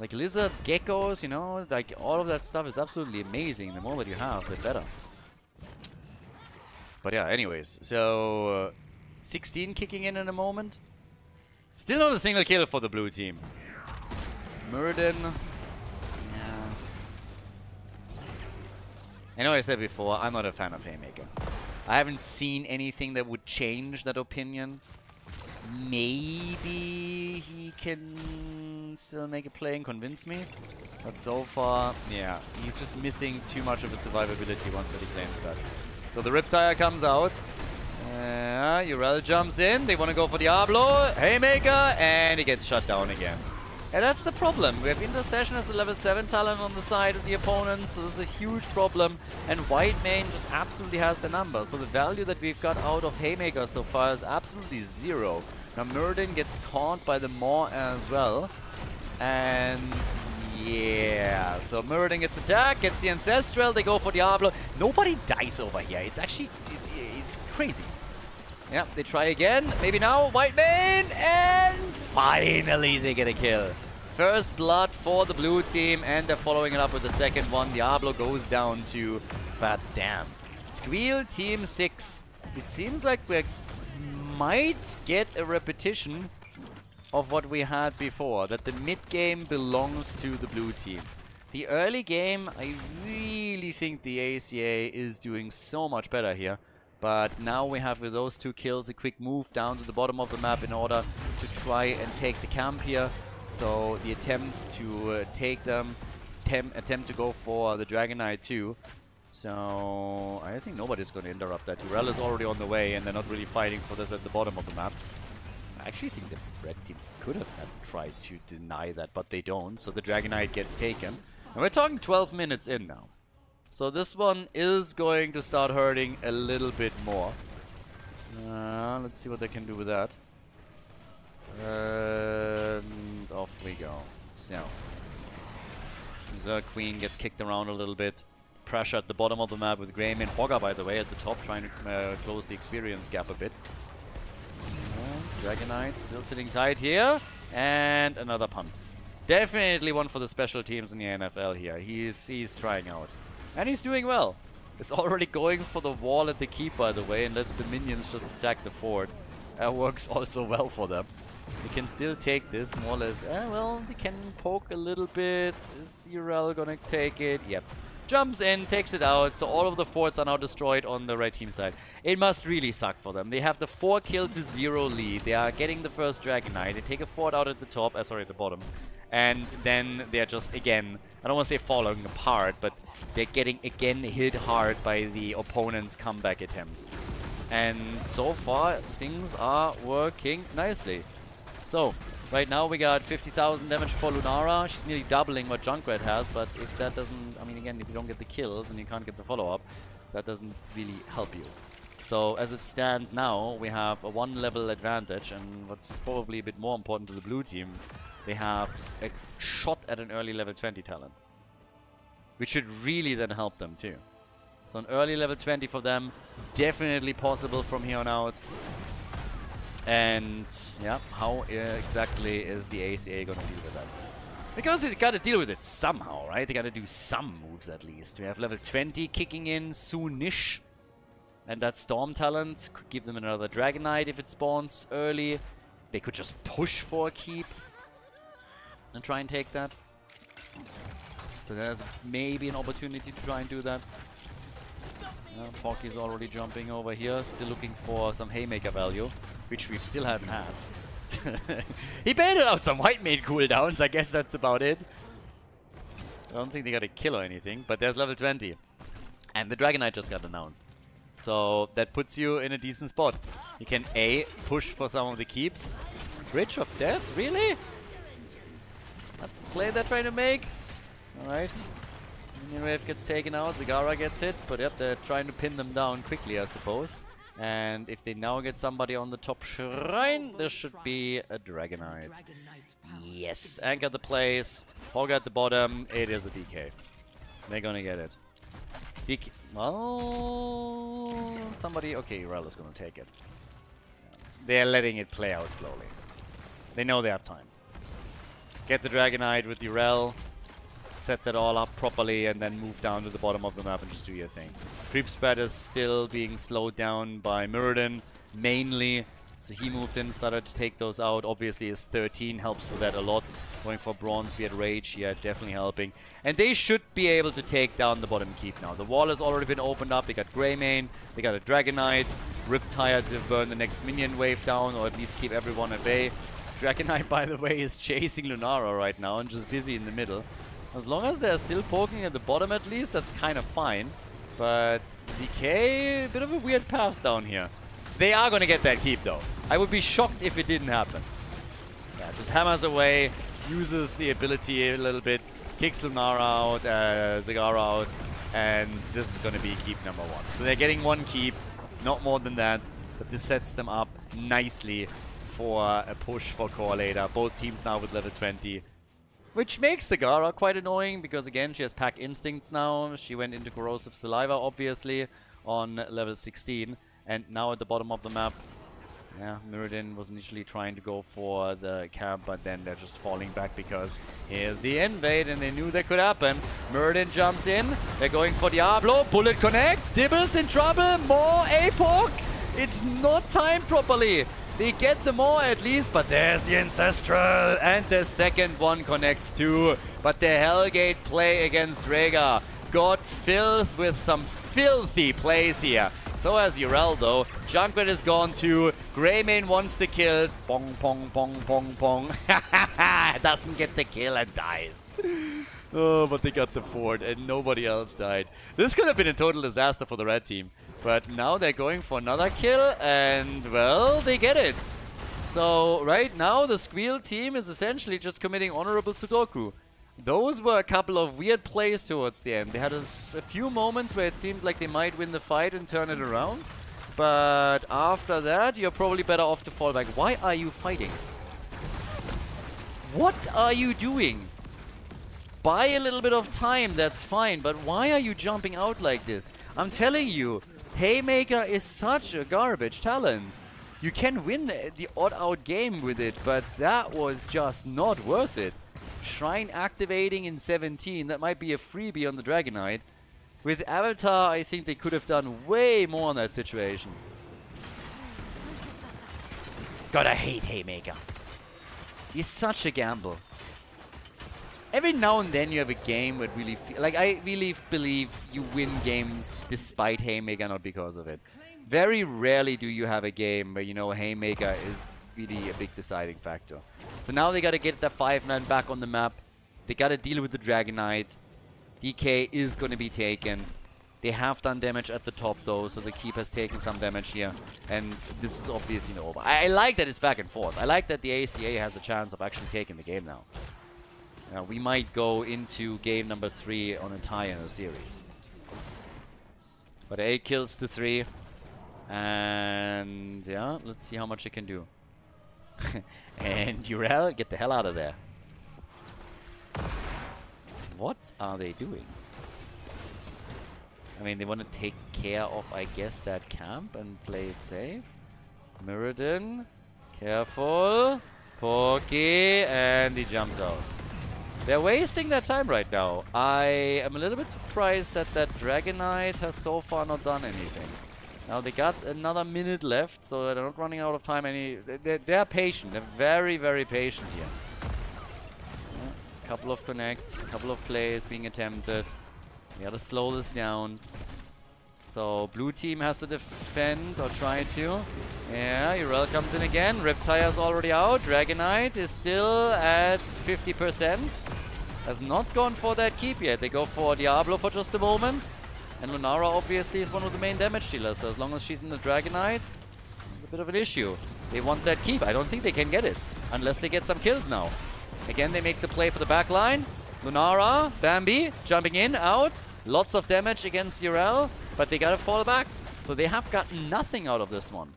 Like lizards, geckos, you know, like all of that stuff is absolutely amazing. The more that you have, the better. But yeah, anyways, so 16 kicking in a moment. Still not a single kill for the blue team. Muradin. Yeah. I know I said before, I'm not a fan of Haymaker. I haven't seen anything that would change that opinion. Maybe he can still make a play and convince me. But so far, yeah, he's just missing too much of his survivability once that he claims that. So the Riptire comes out. Yrel jumps in. They want to go for Diablo. Haymaker, and he gets shut down again. And that's the problem. We have Intercession as the level 7 talent on the side of the opponent, so this is a huge problem. And Whitemane just absolutely has the number. So the value that we've got out of Haymaker so far is absolutely zero. Now Muradin gets caught by the Maw as well. And yeah, so Muradin gets attacked, gets the Ancestral, they go for Diablo. Nobody dies over here. It's actually, it's crazy. Yeah, they try again. Maybe now, Whitemane, and finally they get a kill. First blood for the blue team, and they're following it up with the second one. Diablo goes down too, but damn. Squeal Team 6. It seems like we might get a repetition of what we had before, that the mid-game belongs to the blue team. The early game, I really think the ACA is doing so much better here. But now we have, with those two kills, a quick move down to the bottom of the map in order to try and take the camp here. So the attempt to take them, attempt to go for the Dragonite too. So I think nobody's going to interrupt that. Yrel is already on the way and they're not really fighting for this at the bottom of the map. I actually think that the red team could have tried to deny that, but they don't. So the Dragonite gets taken. And we're talking 12 minutes in now. So this one is going to start hurting a little bit more. Let's see what they can do with that. And off we go. So the Queen gets kicked around a little bit. pressure at the bottom of the map with Greymane. Hogger, by the way, at the top, trying to close the experience gap a bit. Dragonite still sitting tight here. And another punt. Definitely one for the special teams in the NFL here. He's trying out. And he's doing well. It's already going for the wall at the keep, by the way, and lets the minions just attack the fort. That works also well for them. We can still take this, more or less. Well, we can poke a little bit. Is Yrel gonna take it? Yep. Jumps in, takes it out. So all of the forts are now destroyed on the red team side. It must really suck for them. They have the 4-0 lead. They are getting the first Dragonite. They take a fort out at the top, sorry, at the bottom. And then they're just, again, I don't want to say falling apart, but they're getting, again, hit hard by the opponent's comeback attempts. And so far, things are working nicely. So, right now we got 50,000 damage for Lunara. She's nearly doubling what Junkrat has, but if that doesn't... I mean, again, if you don't get the kills and you can't get the follow-up, that doesn't really help you. So, as it stands now, we have a one-level advantage, and what's probably a bit more important to the blue team, they have a shot at an early level 20 talent. Which should really then help them, too. So, an early level 20 for them, definitely possible from here on out. And yeah, how exactly is the ACA gonna deal with that? Because they gotta deal with it somehow, right? They gotta do some moves at least. We have level 20 kicking in soonish, and that Storm talent could give them another Dragonite if it spawns early. They could just push for a keep and try and take that. So there's maybe an opportunity to try and do that. Porky's already jumping over here, still looking for some Haymaker value, which we still haven't had. He baited out some Whitemane cooldowns, I guess that's about it. I don't think they got a kill or anything, but there's level 20. And the Dragonite just got announced. So that puts you in a decent spot. You can A, push for some of the keeps. Bridge of Death? Really? That's the play they're trying to make? Alright. Minion Wave gets taken out, Zagara gets hit, but yep, they're trying to pin them down quickly, I suppose. And if they now get somebody on the top shrine, there should be a Dragonite. Yes, Anchor the place, Hog at the bottom, it is a DK. They're gonna get it. DK, well, somebody, okay, Yrel is gonna take it. They're letting it play out slowly. They know they have time. Get the Dragonite with Yrel. Set that all up properly and then move down to the bottom of the map and just do your thing. Creep Spread is still being slowed down by Muradin, mainly. So he moved in, started to take those out. Obviously his 13 helps for that a lot. Going for Bronze, be at Rage, yeah, definitely helping. And they should be able to take down the bottom keep now. The wall has already been opened up. They got Greymane, they got a Dragonite. Riptide to burn the next minion wave down or at least keep everyone at bay. Dragonite, by the way, is chasing Lunara right now and just busy in the middle. As long as they're still poking at the bottom at least, that's kind of fine. But DK, a bit of a weird pass down here. They are going to get that keep though. I would be shocked if it didn't happen. Yeah, just hammers away, uses the ability a little bit, kicks Lunara out, Zagara out, and this is going to be keep number one. So they're getting one keep, not more than that, but this sets them up nicely for a push for core later. Both teams now with level 20. Which makes Zagara quite annoying because, again, she has Pack Instincts now. She went into Corrosive Saliva, obviously, on level 16. And now at the bottom of the map, yeah, Muradin was initially trying to go for the camp, but then they're just falling back because here's the invade, and they knew that could happen. Muradin jumps in. They're going for Diablo. Bullet connects. Dibble's in trouble. More Apoc. It's not timed properly. They get the more at least, but there's the Ancestral, and the second one connects too. But the Hellgate play against Rhaegar got filth with some filthy plays here. So has Yrel though. Junkrat is gone too. Greymane wants the kills. Pong, pong, pong, pong, pong. Doesn't get the kill and dies. Oh, but they got the fort and nobody else died. This could have been a total disaster for the red team. But now they're going for another kill and, well, they get it. So right now the Squeal team is essentially just committing honorable Sudoku. Those were a couple of weird plays towards the end. They had a few moments where it seemed like they might win the fight and turn it around. But after that, you're probably better off to fall back. Why are you fighting? What are you doing? Buy a little bit of time, that's fine, but why are you jumping out like this? I'm telling you, Haymaker is such a garbage talent. You can win the odd-out game with it, but that was just not worth it. Shrine activating in 17, that might be a freebie on the Dragonite. With Avatar, I think they could have done way more in that situation. God, I hate Haymaker. He's such a gamble. Every now and then you have a game that really feels like I really believe you win games despite Haymaker, not because of it. Very rarely do you have a game where you know Haymaker is really a big deciding factor. So now they gotta get that 5-9 back on the map. They gotta deal with the Dragonite. DK is gonna be taken. They have done damage at the top though, so the keep has taken some damage here. And this is obviously over. I like that it's back and forth. I like that the ACA has a chance of actually taking the game now. We might go into game number 3 on a tie in the series. But 8 kills to 3. And yeah, let's see how much it can do. And Yrel, get the hell out of there. What are they doing? I mean, they want to take care of, I guess, that camp and play it safe. Muradin, careful. Porky, and he jumps out. They're wasting their time right now. I am a little bit surprised that that Dragonite has so far not done anything. Now they got another minute left, so they're not running out of time any... They're patient. They're very, very patient here. Couple of connects, couple of plays being attempted. We gotta slow this down. So blue team has to defend or try to. Yeah, Yrel comes in again. Riptire's already out. Dragonite is still at 50%. Has not gone for that keep yet. They go for Diablo for just a moment. And Lunara obviously is one of the main damage dealers. So as long as she's in the Dragonite, it's a bit of an issue. They want that keep. I don't think they can get it. Unless they get some kills now. Again, they make the play for the backline. Lunara, Bambi, jumping in, out. Lots of damage against Yrel, but they gotta fall back. So they have gotten nothing out of this one.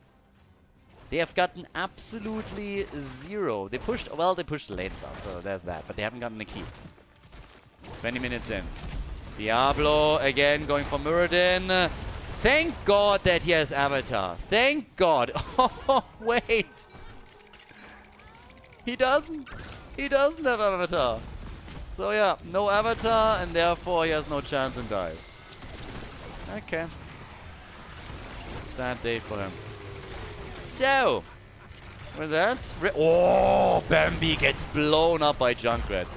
They have gotten absolutely zero. They pushed, well, they pushed the lanes out, so there's that. But they haven't gotten the key. 20 minutes in. Diablo again going for Muradin. Thank God that he has Avatar. Thank God. Oh, wait. He doesn't. He doesn't have Avatar. So yeah, no Avatar, and therefore he has no chance and dies. Okay. Sad day for him. So, with that... Oh, Bambi gets blown up by Junkrat.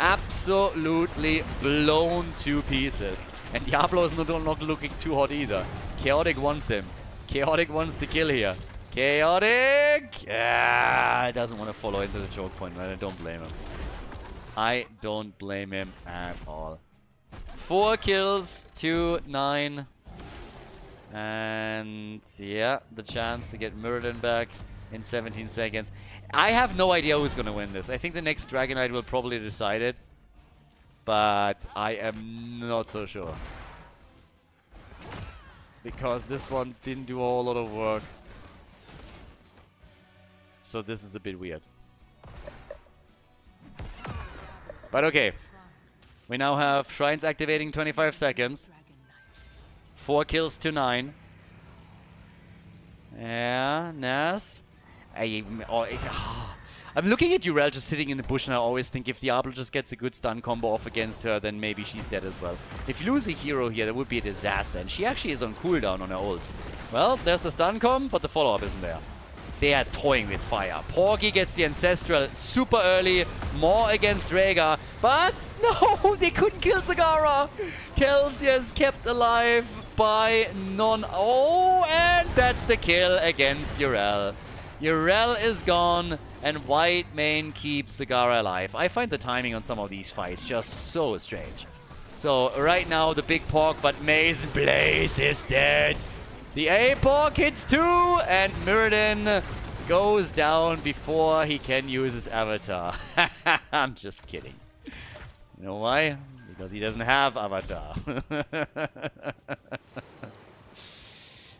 Absolutely blown to pieces. And Diablo is not looking too hot either. Chaotic wants him. Chaotic wants the kill here. Chaotic! Ah, doesn't want to follow into the choke point, right? I don't blame him. I don't blame him at all. 4 kills to 9. And yeah, the chance to get Muradin back in 17 seconds. I have no idea who's going to win this. I think the next Dragonite will probably decide it. But I am not so sure. Because this one didn't do a whole lot of work. So this is a bit weird. But okay, we now have Shrines activating 25 seconds. 4 kills to 9. Yeah, Nas. I'm looking at Yrel just sitting in the bush, and I always think if Diablo just gets a good stun combo off against her, then maybe she's dead as well. If you lose a hero here, that would be a disaster, and she actually is on cooldown on her ult. Well, there's the stun combo, but the follow-up isn't there. They are toying with fire. Porky gets the Ancestral super early. More against Rhaegar. But no, they couldn't kill Zagara. Kelsia is kept alive by none. Oh, and that's the kill against Yrel. Yrel is gone, and Whitemane keeps Zagara alive. I find the timing on some of these fights just so strange. So right now, the big Pork, but Maze and Blaze is dead. The A-Pork hits 2, and Muradin goes down before he can use his Avatar. I'm just kidding. You know why? Because he doesn't have Avatar.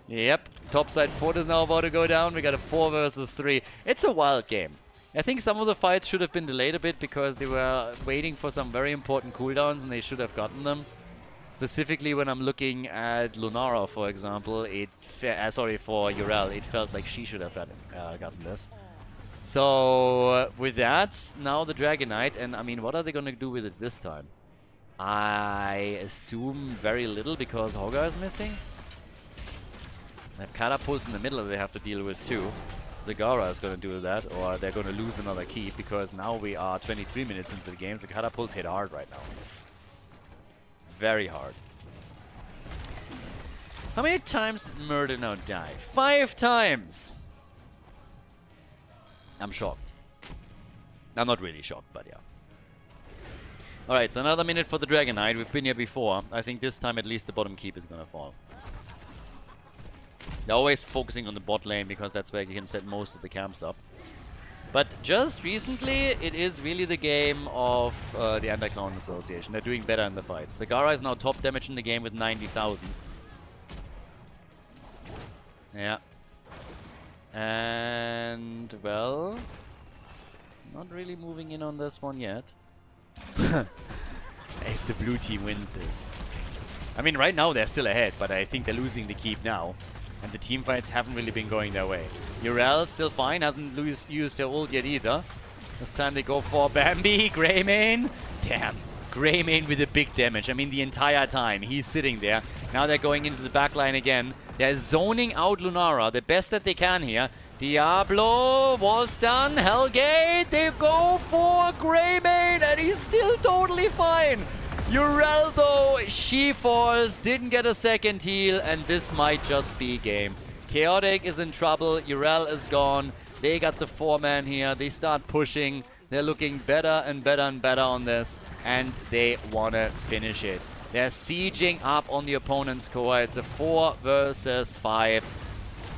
Yep, topside 4 is now about to go down. We got a 4 versus 3. It's a wild game. I think some of the fights should have been delayed a bit because they were waiting for some very important cooldowns and they should have gotten them. Specifically when I'm looking at Lunara, for example, for Yrel, it felt like she should have gotten this. So with that, now the Dragonite, and I mean, what are they going to do with it this time? I assume very little because Hogger is missing. They have catapults in the middle that they have to deal with too. Zagara is going to do that, or they're going to lose another key because now we are 23 minutes into the game, so catapults hit hard right now. Very hard. How many times did Muradin now die? 5 times! I'm shocked. I'm not really shocked, but yeah. Alright, so another minute for the Dragonite. We've been here before. I think this time at least the bottom keep is gonna fall. They're always focusing on the bot lane because that's where you can set most of the camps up. But just recently, it is really the game of the Anti Clown Association. They're doing better in the fights. Zagara is now top damage in the game with 90,000. Yeah. And, well, not really moving in on this one yet. If the blue team wins this. I mean, right now they're still ahead, but I think they're losing the keep now. And the team fights haven't really been going their way. Yrel still fine, hasn't used her ult yet either. This time they go for Bambi, Greymane. Damn, Greymane with the big damage. I mean, the entire time he's sitting there. Now they're going into the backline again. They're zoning out Lunara the best that they can here. Diablo, wall stun, Hellgate. They go for Greymane, and he's still totally fine. Yrel though, she falls, didn't get a second heal, and this might just be game. Chaotic is in trouble, Yrel is gone, they got the 4-man here, they start pushing, they're looking better and better and better on this, and they wanna finish it. They're sieging up on the opponent's core, it's a 4 versus 5.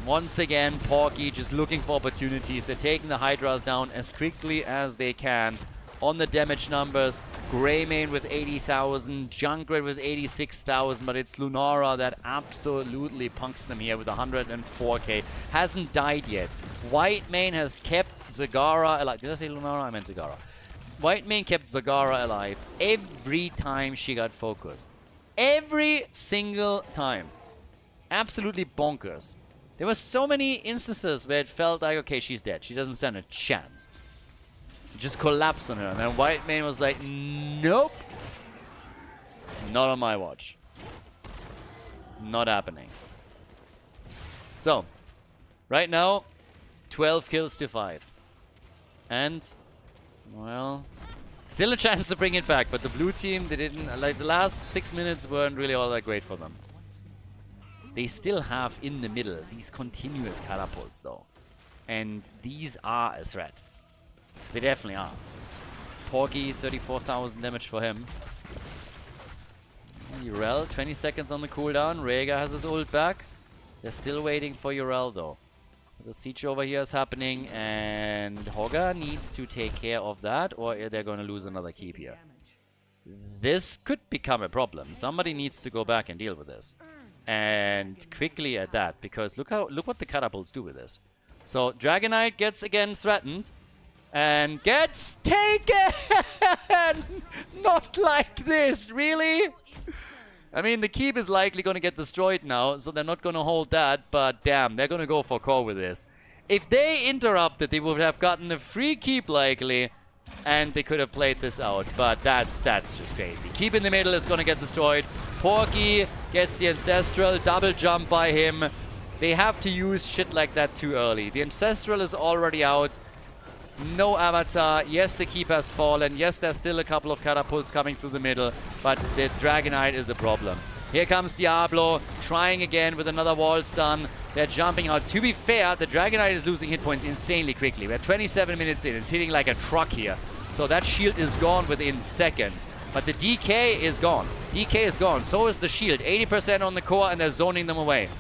Once again, Porky just looking for opportunities, they're taking the Hydras down as quickly as they can. On the damage numbers, Greymane with 80,000, Junkrat with 86,000, but it's Lunara that absolutely punks them here with 104k. Hasn't died yet. Whitemane has kept Zagara alive. Did I say Lunara? I meant Zagara. Whitemane kept Zagara alive every time she got focused. Every single time. Absolutely bonkers. There were so many instances where it felt like, okay, she's dead. She doesn't stand a chance. Just collapsed on her, and then Whitemane was like, nope, not on my watch, not happening. So right now 12 kills to 5, and well, still a chance to bring it back, but the blue team, they didn't, like, the last 6 minutes weren't really all that great for them. They still have in the middle these continuous catapults though, and these are a threat. They definitely are. Porky, 34,000 damage for him. Yrel, 20 seconds on the cooldown. Rhaegar has his ult back. They're still waiting for Yrel though. The siege over here is happening, and Hogger needs to take care of that, or they're going to lose another keep here. This could become a problem. Somebody needs to go back and deal with this, and quickly at that, because look what the catapults do with this. So Dragonite gets again threatened. And gets taken! Not like this, really? I mean, the keep is likely going to get destroyed now, so they're not going to hold that, but damn, they're going to go for core with this. If they interrupted, they would have gotten a free keep likely, and they could have played this out, but that's just crazy. Keep in the middle is going to get destroyed. Porky gets the Ancestral, double jump by him. They have to use shit like that too early. The Ancestral is already out. No Avatar, yes, the keep has fallen, yes, there's still a couple of catapults coming through the middle, but the Dragonite is a problem. Here comes Diablo, trying again with another wall stun. They're jumping out. To be fair, the Dragonite is losing hit points insanely quickly. We're 27 minutes in, it's hitting like a truck here. So that shield is gone within seconds. But the DK is gone. DK is gone, so is the shield. 80% on the core, and they're zoning them away.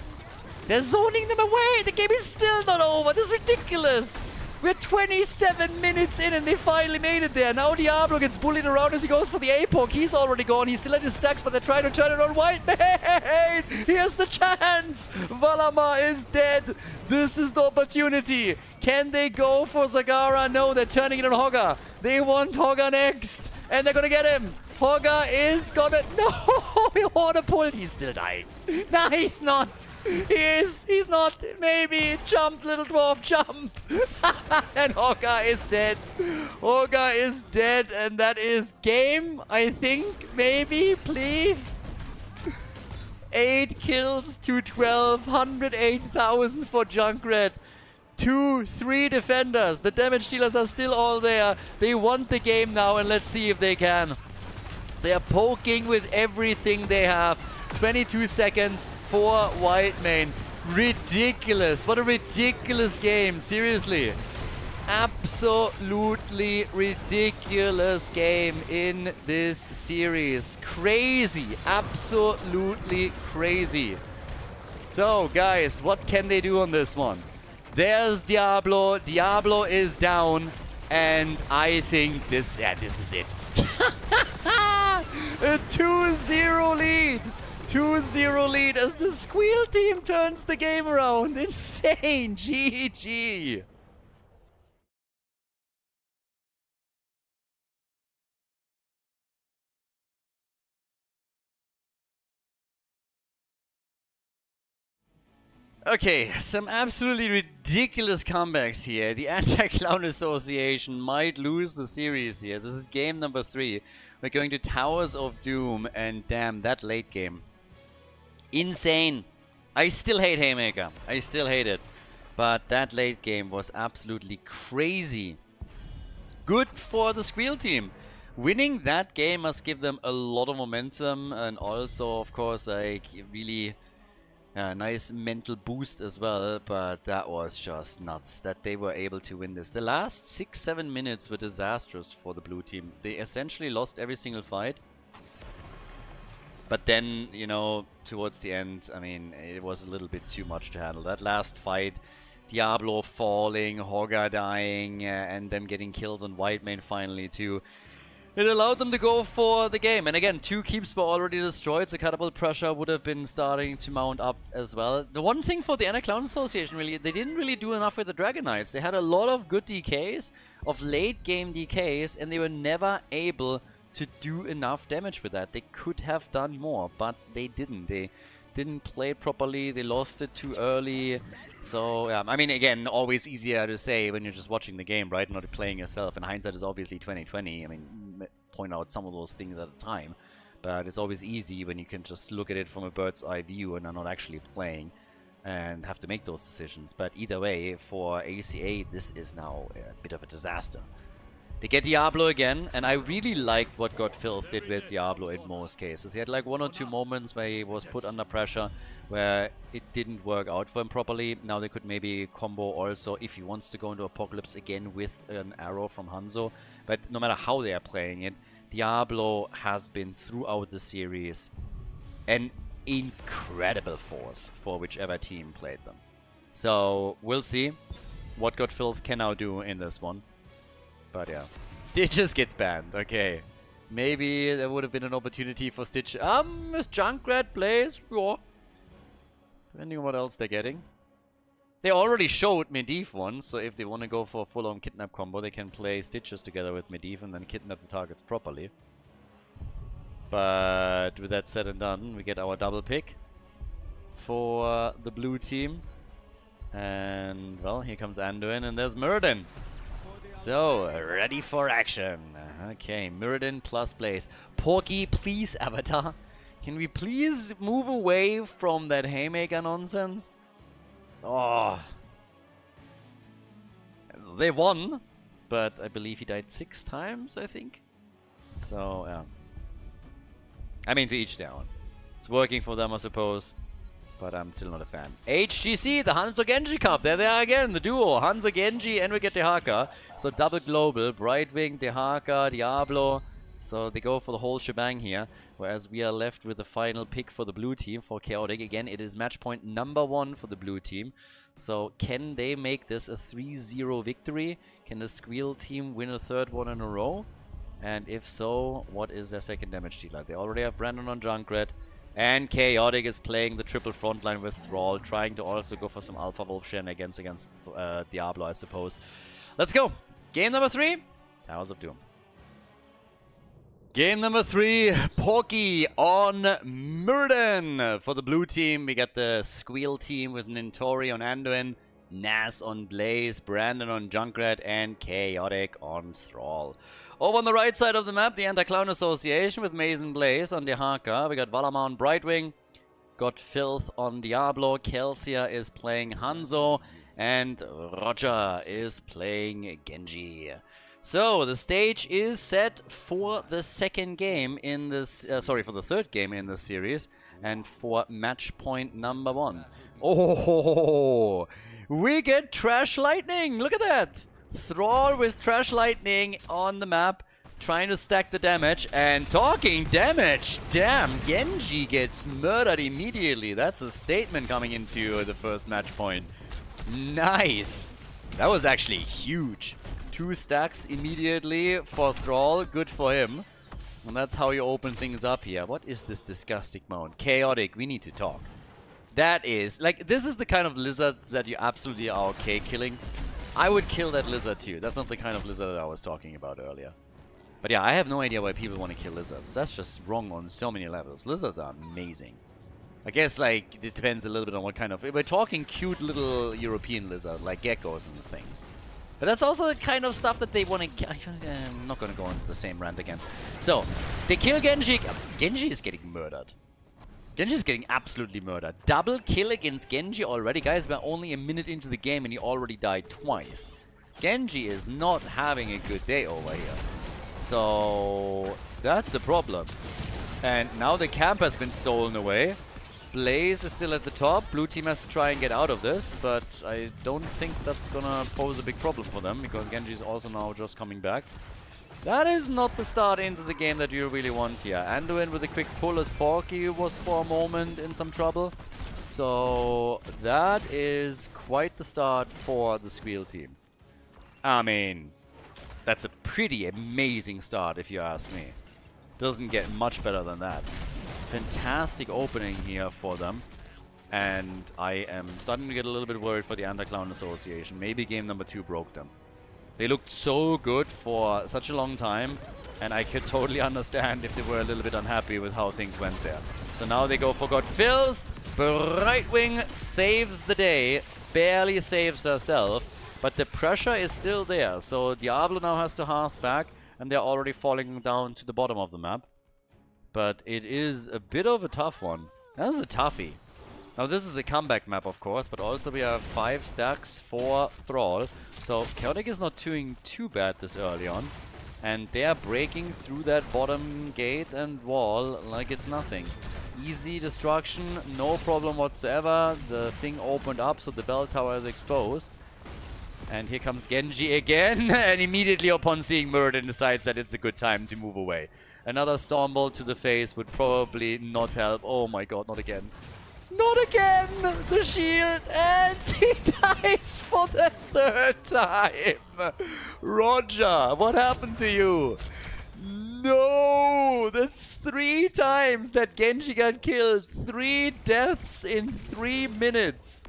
They're zoning them away! The game is still not over, this is ridiculous! We're 27 minutes in and they finally made it there. Now Diablo gets bullied around as he goes for the APOC. He's already gone. He's still at his stacks, but they're trying to turn it on Whitemane. Here's the chance. Valama is dead. This is the opportunity. Can they go for Zagara? No, they're turning it on Hogger. They want Hogger next. And they're going to get him. Hogger is gonna... No! He water pulled. He's still dying. No, he's not. He is. He's not. Maybe. Jump, little dwarf. Jump. And Hogger is dead. Hogger is dead. And that is game, I think. Maybe. Please. 8 kills to 12. 108,000 for Junkrat. 2, 3 defenders. The damage dealers are still all there. They want the game now, and let's see if they can. They are poking with everything they have. 22 seconds for Whitemane. Ridiculous. What a ridiculous game. Seriously. Absolutely ridiculous game in this series. Crazy. Absolutely crazy. So, guys, what can they do on this one? There's Diablo. Diablo is down, and I think this is it. A 2-0 lead. 2-0 lead as the Squeal team turns the game around. Insane. GG. Okay, some absolutely ridiculous comebacks here. The Anti Clown Association might lose the series here. This is game number 3. We're going to Towers of Doom, and damn, that late game. Insane. I still hate Haymaker. I still hate it. But that late game was absolutely crazy. Good for the Squeal team. Winning that game must give them a lot of momentum, and also, of course, like, really... nice mental boost as well, but that was just nuts that they were able to win this. The last 6-7 minutes were disastrous for the blue team. They essentially lost every single fight. But then, you know, towards the end, I mean, it was a little bit too much to handle. That last fight, Diablo falling, Hogger dying, and them getting kills on Whitemane finally too. It allowed them to go for the game, and again, 2 keeps were already destroyed, so catapult pressure would have been starting to mount up as well. The one thing for the Anti-Clown Association, really, they didn't really do enough with the Dragonites. They had a lot of good DKs, of late-game DKs, and they were never able to do enough damage with that. They could have done more, but they didn't. They didn't play it properly, they lost it too early. So, yeah, I mean, again, always easier to say when you're just watching the game, right? Not playing yourself. And hindsight is obviously 20/20. I mean, point out some of those things at a time. But it's always easy when you can just look at it from a bird's eye view and are not actually playing and have to make those decisions. But either way, for ACA, this is now a bit of a disaster. They get Diablo again, and I really liked what Godfilth did with Diablo in most cases. He had like 1 or 2 moments where he was put under pressure, where it didn't work out for him properly. Now they could maybe combo also, if he wants to go into Apocalypse again, with an arrow from Hanzo. But no matter how they are playing it, Diablo has been throughout the series an incredible force for whichever team played them. So we'll see what Godfilth can now do in this one. But yeah, Stitches gets banned. Okay, maybe there would have been an opportunity for Stitch. Is Junkrat Blaze? Yeah. Depending on what else they're getting. They already showed Medivh once, so if they want to go for a full-on kidnap combo, they can play Stitches together with Medivh and then kidnap the targets properly. But with that said and done, we get our double pick for the blue team. And well, here comes Anduin, and there's Muradin. So, ready for action. Okay, Muradin plus Blaze. Porky, please, Avatar. Can we please move away from that Haymaker nonsense? Oh. They won, but I believe he died 6 times, I think. So, yeah. I mean, to each their own. It's working for them, I suppose. But I'm still not a fan. HGC, the Hanzo Genji Cup. There they are again, the duo. Hanzo Genji, and we get Dehaka. So double global. Brightwing, Dehaka, Diablo. So they go for the whole shebang here. Whereas we are left with the final pick for the blue team for Chaotic. Again, it is match point number 1 for the blue team. So can they make this a 3-0 victory? Can the Squeal team win a third one in a row? And if so, what is their second damage dealer? They already have Brandon on Junkrat. And Chaotic is playing the triple frontline with Thrall, trying to also go for some Alpha Wolf shenanigans against Diablo, I suppose. Let's go! Game number 3, Towers of Doom. Game number 3, Porky on Muradin. For the blue team, we got the Squeal team with Nintori on Anduin, Nas on Blaze, Brandon on Junkrat, and Chaotic on Thrall. Over on the right side of the map, the Anti Clown Association with Mason Blaze on Dehaka. We got Valama on Brightwing, Godfilth on Diablo, Kelsia is playing Hanzo, and Roger is playing Genji. So the stage is set for the second game in this, sorry, for the third game in this series, and for match point number 1. Oh, we get Trash Lightning! Look at that! Thrall with Trash Lightning on the map, trying to stack the damage, and talking damage, damn, Genji gets murdered immediately. That's a statement coming into the first match point. Nice! That was actually huge. 2 stacks immediately for Thrall, good for him. And that's how you open things up here. What is this disgusting mount? Chaotic, we need to talk. That is, like, this is the kind of lizard that you absolutely are okay killing. I would kill that lizard too. That's not the kind of lizard that I was talking about earlier. But yeah, I have no idea why people want to kill lizards. That's just wrong on so many levels. Lizards are amazing. I guess, like, it depends a little bit on what kind of... We're talking cute little European lizard, like geckos and things. But that's also the kind of stuff that they want to kill. I'm not going to go on the same rant again. So, they kill Genji. Genji is getting murdered. Genji's getting absolutely murdered. Double kill against Genji already. Guys, we're only a minute into the game and he already died twice. Genji is not having a good day over here. So, that's a problem. And now the camp has been stolen away. Blaze is still at the top. Blue team has to try and get out of this, but I don't think that's gonna pose a big problem for them, because Genji is also now just coming back. That is not the start into the game that you really want here. Anduin with a quick pull as Porky was for a moment in some trouble. So that is quite the start for the Squeal team. I mean, that's a pretty amazing start if you ask me. Doesn't get much better than that. Fantastic opening here for them. And I am starting to get a little bit worried for the Anti Clown Association. Maybe game number 2 broke them. They looked so good for such a long time, and I could totally understand if they were a little bit unhappy with how things went there. So now they go for Godfilth. Brightwing saves the day, barely saves herself, but the pressure is still there. So Diablo now has to half back, and they're already falling down to the bottom of the map. But it is a bit of a tough one. That is a toughie. Now this is a comeback map, of course, but also we have 5 stacks for Thrall. So Chaotic is not doing too bad this early on. And they are breaking through that bottom gate and wall like it's nothing. Easy destruction, no problem whatsoever. The thing opened up, so the bell tower is exposed. And here comes Genji again, and immediately upon seeing Muradin decides that it's a good time to move away. Another Stormbolt to the face would probably not help. Oh my god, not again. Not again! The shield, and he dies for the 3rd time! Roger, what happened to you? No! That's 3 times that Genji got killed. 3 deaths in 3 minutes.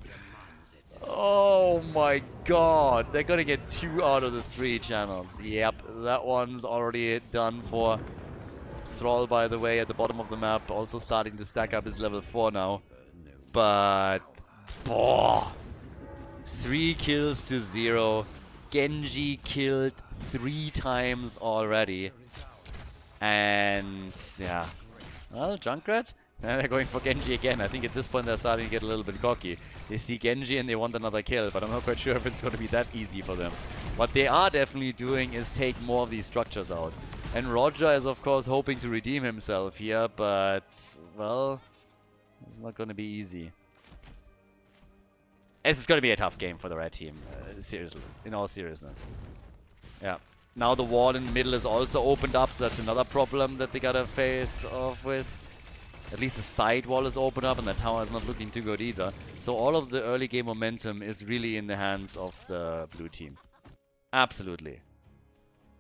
Oh my god, they're gonna get 2 out of the 3 channels. Yep, that one's already done for. Thrall, by the way, at the bottom of the map, also starting to stack up his level 4 now. But, boah, 3 kills to 0. Genji killed 3 times already. And, yeah. Well, Junkrat? Now they're going for Genji again. I think at this point they're starting to get a little bit cocky. They see Genji and they want another kill, but I'm not quite sure if it's going to be that easy for them. What they are definitely doing is take more of these structures out. And Roger is, of course, hoping to redeem himself here, but, well, it's not going to be easy. It's going to be a tough game for the red team, seriously, in all seriousness. Yeah. Now the wall in the middle is also opened up, so that's another problem that they got to face off with. At least the side wall is open up and the tower is not looking too good either. So all of the early game momentum is really in the hands of the blue team. Absolutely.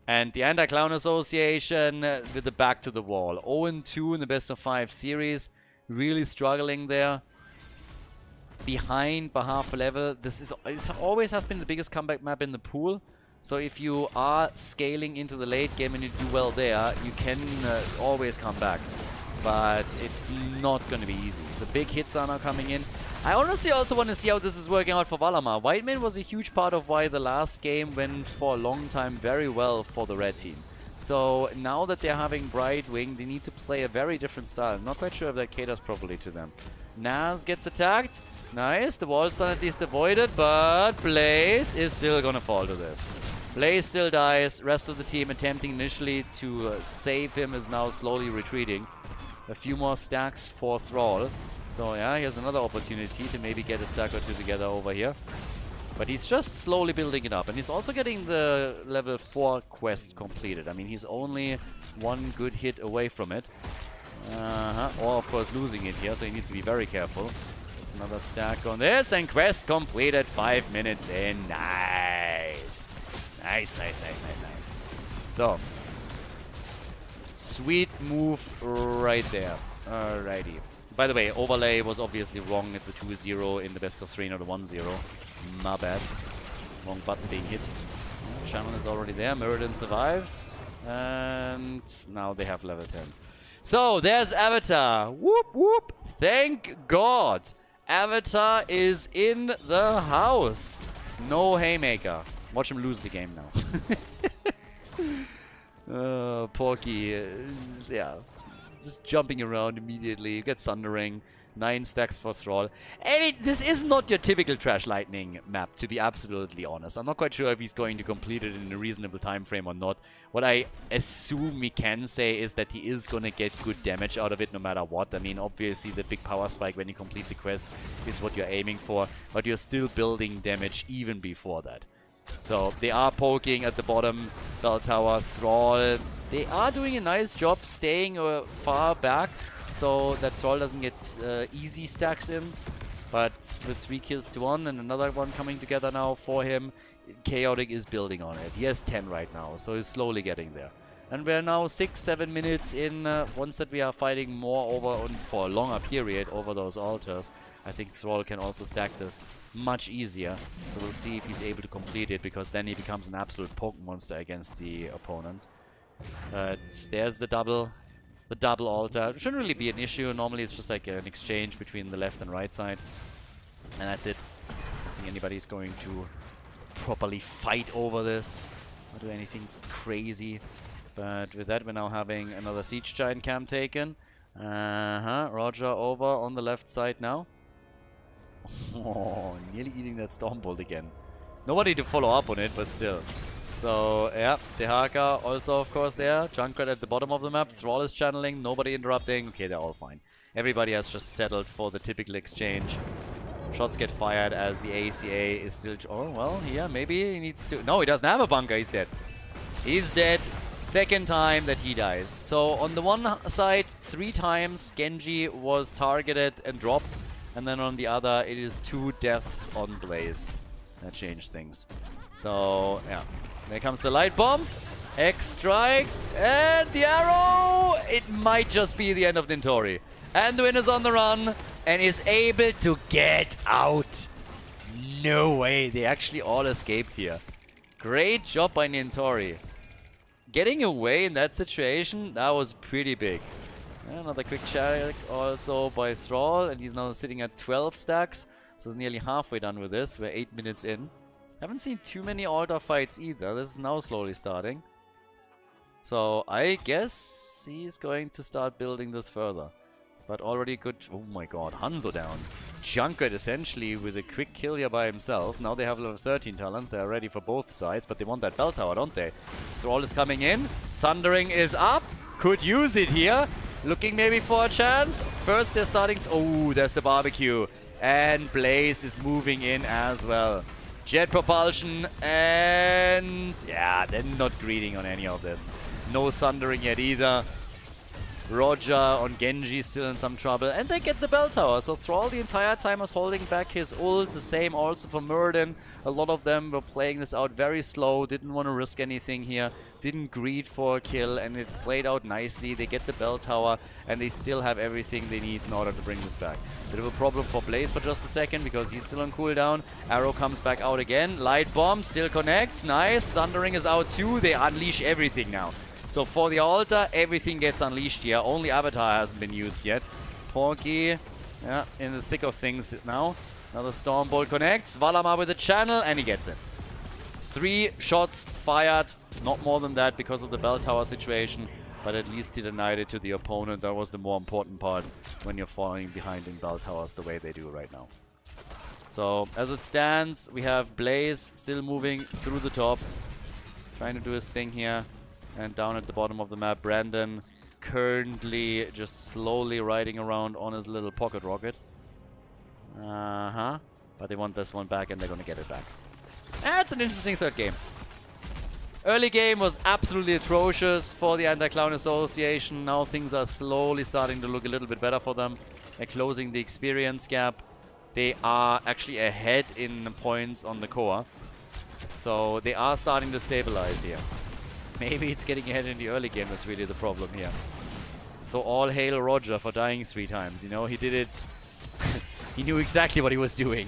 And the Anti Clown Association with the back to the wall. 0-2 in the best of 5 series. Really struggling there. Behind by half a level. This always has been the biggest comeback map in the pool. So if you are scaling into the late game and you do well there, you can always come back. But it's not going to be easy. So big hits are now coming in. I honestly also want to see how this is working out for Valamar. Whitemane was a huge part of why the last game went for a long time very well for the red team. So now that they're having Brightwing, they need to play a very different style. I'm not quite sure if that caters properly to them. Naz gets attacked. Nice. The wall's done, at least avoided. But Blaze is still going to fall to this. Blaze still dies. Rest of the team attempting initially to save him is now slowly retreating. A few more stacks for Thrall. So yeah, here's another opportunity to maybe get a stack or two together over here. But he's just slowly building it up. And he's also getting the level 4 quest completed. I mean, he's only one good hit away from it. Or, of course, losing it here, so he needs to be very careful. That's another stack on this. And quest completed 5 minutes in. Nice. Nice. So, sweet move right there. Alrighty. By the way, overlay was obviously wrong. It's a 2-0 in the best of 3, not a 1-0. My bad. Wrong button being hit. Shannon is already there. Muradin survives. And now they have level 10. So, there's Avatar. Whoop, whoop. Thank God. Avatar is in the house. No Haymaker. Watch him lose the game now. Porky, yeah, just jumping around immediately. You get Sundering, 9 stacks for Thrall. I mean, this is not your typical Trash Lightning map, to be absolutely honest. I'm not quite sure if he's going to complete it in a reasonable time frame or not. What I assume we can say is that he is going to get good damage out of it no matter what. I mean, obviously the big power spike when you complete the quest is what you're aiming for, but you're still building damage even before that. So they are poking at the bottom bell tower. Thrall, they are doing a nice job staying far back so that Thrall doesn't get easy stacks in. But with 3 kills to 1 and another one coming together now for him, Chaotic is building on it. He has 10 right now, so he's slowly getting there. And we're now 6-7 minutes in. Once that we are fighting more over on for a longer period over those altars, I think Thrall can also stack this much easier. So we'll see if he's able to complete it, because then he becomes an absolute poke monster against the opponents. There's the double altar. It shouldn't really be an issue. Normally it's just like an exchange between the left and right side. And that's it. I don't think anybody's going to properly fight over this or do anything crazy. But with that, we're now having another Siege Giant camp taken. Roger over on the left side now. Oh, nearly eating that Stormbolt again. Nobody to follow up on it, but still. So, yeah, Dehaka also, of course, there. Junkrat at the bottom of the map. Thrall is channeling, nobody interrupting. Okay, they're all fine. Everybody has just settled for the typical exchange. Shots get fired as the ACA is still... Oh, well, yeah, maybe he needs to... No, he doesn't have a bunker. He's dead. He's dead. Second time that he dies. So, on the one side, 3 times Genji was targeted and dropped. And then on the other, it is 2 deaths on Blaze. That changed things. So, yeah. There comes the light bomb. X-Strike. And the arrow! It might just be the end of Nintori. And the winner's on the run and is able to get out. No way. They actually all escaped here. Great job by Nintori. Getting away in that situation, that was pretty big. Another quick check also by Thrall, and he's now sitting at 12 stacks. So he's nearly halfway done with this. We're 8 minutes in. Haven't seen too many altar fights either. This is now slowly starting. So I guess he's going to start building this further. But already good... Oh my god, Hanzo down. Junkrat essentially with a quick kill here by himself. Now they have level 13 talents. They are ready for both sides, but they want that bell tower, don't they? Thrall is coming in. Sundering is up. Could use it here. Looking maybe for a chance. First they're starting... Oh, there's the barbecue. And Blaze is moving in as well. Jet propulsion and... Yeah, they're not greeting on any of this. No Sundering yet either. Roger on Genji still in some trouble, and they get the bell tower. So Thrall the entire time was holding back his ult, the same also for Muradin. A lot of them were playing this out very slow, didn't want to risk anything here, didn't greed for a kill, and it played out nicely. They get the bell tower, and they still have everything they need in order to bring this back. Bit of a problem for Blaze for just a second, because he's still on cooldown. Arrow comes back out again, light bomb still connects, nice, Thundering is out too, they unleash everything now. So for the altar, everything gets unleashed here. Only Avatar hasn't been used yet. Porky, yeah, in the thick of things now. Another Stormbolt connects. Valama with a channel, and he gets it. 3 shots fired. Not more than that because of the bell tower situation. But at least he denied it to the opponent. That was the more important part when you're falling behind in bell towers the way they do right now. So as it stands, we have Blaze still moving through the top. Trying to do his thing here. And down at the bottom of the map, Brandon currently just slowly riding around on his little pocket rocket. But they want this one back, and they're going to get it back. That's an interesting third game. Early game was absolutely atrocious for the Anti Clown Association. Now things are slowly starting to look a little bit better for them. They're closing the experience gap. They are actually ahead in points on the core. So they are starting to stabilize here. Maybe it's getting ahead in the early game that's really the problem here. So all hail Roger for dying 3 times, you know, he did it. He knew exactly what he was doing.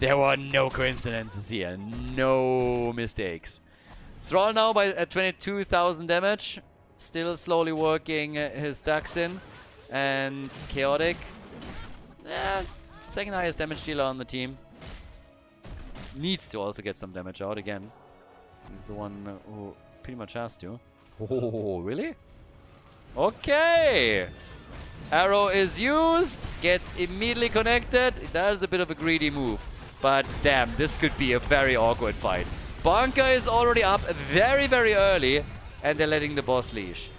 There were no coincidences here, no mistakes. Thrall now at 22,000 damage, still slowly working his stacks in. And Chaotic, second highest damage dealer on the team. Needs to also get some damage out again. He's the one who pretty much has to. Oh, really? Okay! Arrow is used, gets immediately connected. That is a bit of a greedy move. But damn, this could be a very awkward fight. Bunker is already up very, very early, and they're letting the boss leash.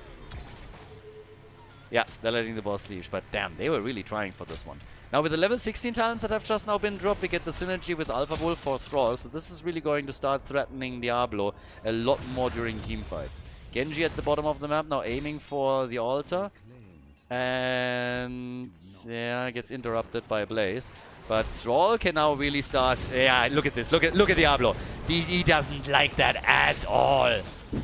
Yeah, they're letting the boss leash, but damn, they were really trying for this one. Now with the level 16 talents that have just now been dropped, we get the synergy with Alpha Wolf for Thrall, so this is really going to start threatening Diablo a lot more during team fights. Genji at the bottom of the map now aiming for the altar, and yeah, gets interrupted by Blaze. But Thrall can now really start. Yeah, look at this. Look at Diablo. He doesn't like that at all.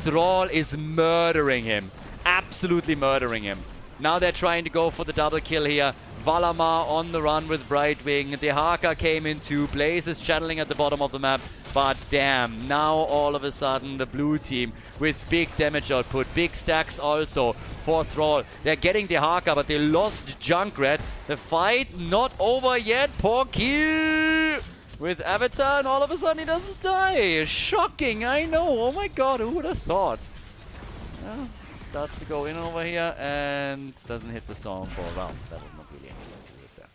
Thrall is murdering him, absolutely murdering him. Now they're trying to go for the double kill here. Valama on the run with Brightwing. Dehaka came in too. Blaze is channeling at the bottom of the map. But damn, now all of a sudden the blue team with big damage output, big stacks also for Thrall. They're getting Dehaka, but they lost Junkrat. The fight not over yet. Porky with Avatar, and all of a sudden he doesn't die. Shocking, I know. Oh my god, who would have thought? Well, starts to go in over here and doesn't hit the storm for a round. That was not really anything to do with that.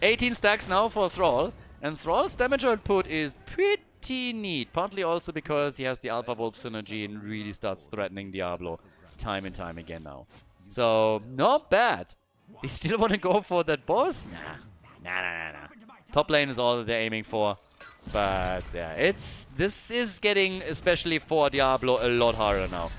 18 stacks now for Thrall, and Thrall's damage output is pretty neat, partly also because he has the Alpha Wolf synergy and really starts threatening Diablo time and time again now. So, not bad. They still want to go for that boss? Nah. Top lane is all that they're aiming for, but yeah, this is getting, especially for Diablo, a lot harder now.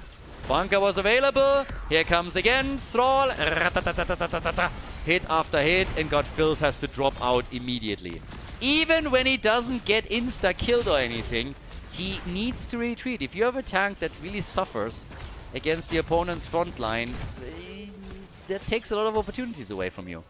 Bunker was available. Here comes again Thrall. Hit after hit, and Godfilth has to drop out immediately. Even when he doesn't get insta-killed or anything, he needs to retreat. If you have a tank that really suffers against the opponent's front line, that takes a lot of opportunities away from you.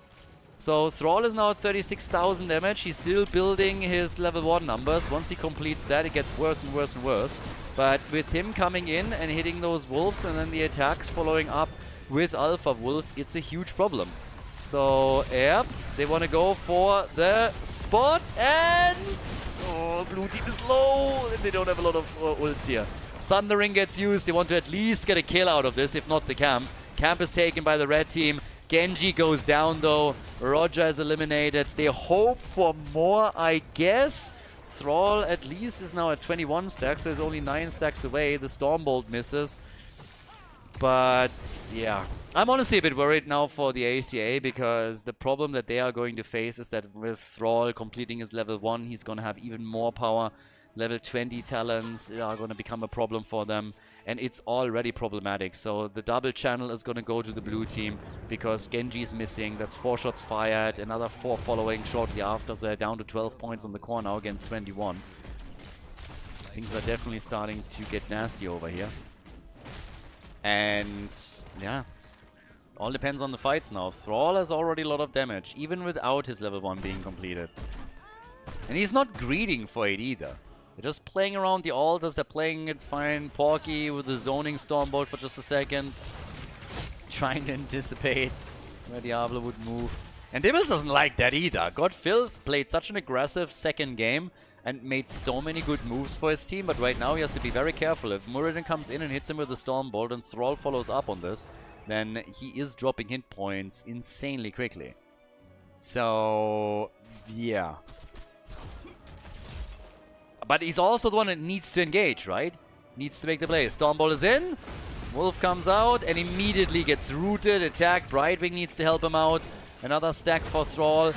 So Thrall is now at 36,000 damage. He's still building his level 1 numbers. Once he completes that, it gets worse and worse and worse. But with him coming in and hitting those wolves, and then the attacks following up with Alpha Wolf, it's a huge problem. So, yeah, they want to go for the spot, and oh, blue team is low, and they don't have a lot of ults here. Sundering gets used. They want to at least get a kill out of this, if not the camp. Camp is taken by the red team. Genji goes down, though. Roger is eliminated. They hope for more, I guess. Thrall at least is now at 21 stacks, so he's only 9 stacks away. The Stormbolt misses. But yeah, I'm honestly a bit worried now for the ACA, because the problem that they are going to face is that with Thrall completing his level 1, he's going to have even more power. Level 20 talents are going to become a problem for them. and it's already problematic. So the double channel is going to go to the blue team because Genji is missing. That's 4 shots fired, another 4 following shortly after, so they're down to 12 points on the core now against 21. Things are definitely starting to get nasty over here. And yeah, all depends on the fights now. Thrall has already a lot of damage, even without his level 1 being completed. And he's not greeding for it either. They're just playing around the altars, they're playing it fine. Porky with the zoning Stormbolt for just a second, trying to anticipate where Diablo would move. And Dibbles doesn't like that either. Godfilth played such an aggressive second game and made so many good moves for his team, but right now he has to be very careful. If Muradin comes in and hits him with the Stormbolt and Thrall follows up on this, then he is dropping hit points insanely quickly. So, yeah. But he's also the one that needs to engage, right? Needs to make the play. Stormbolt is in. Wolf comes out and immediately gets rooted, attacked. Brightwing needs to help him out. Another stack for Thrall.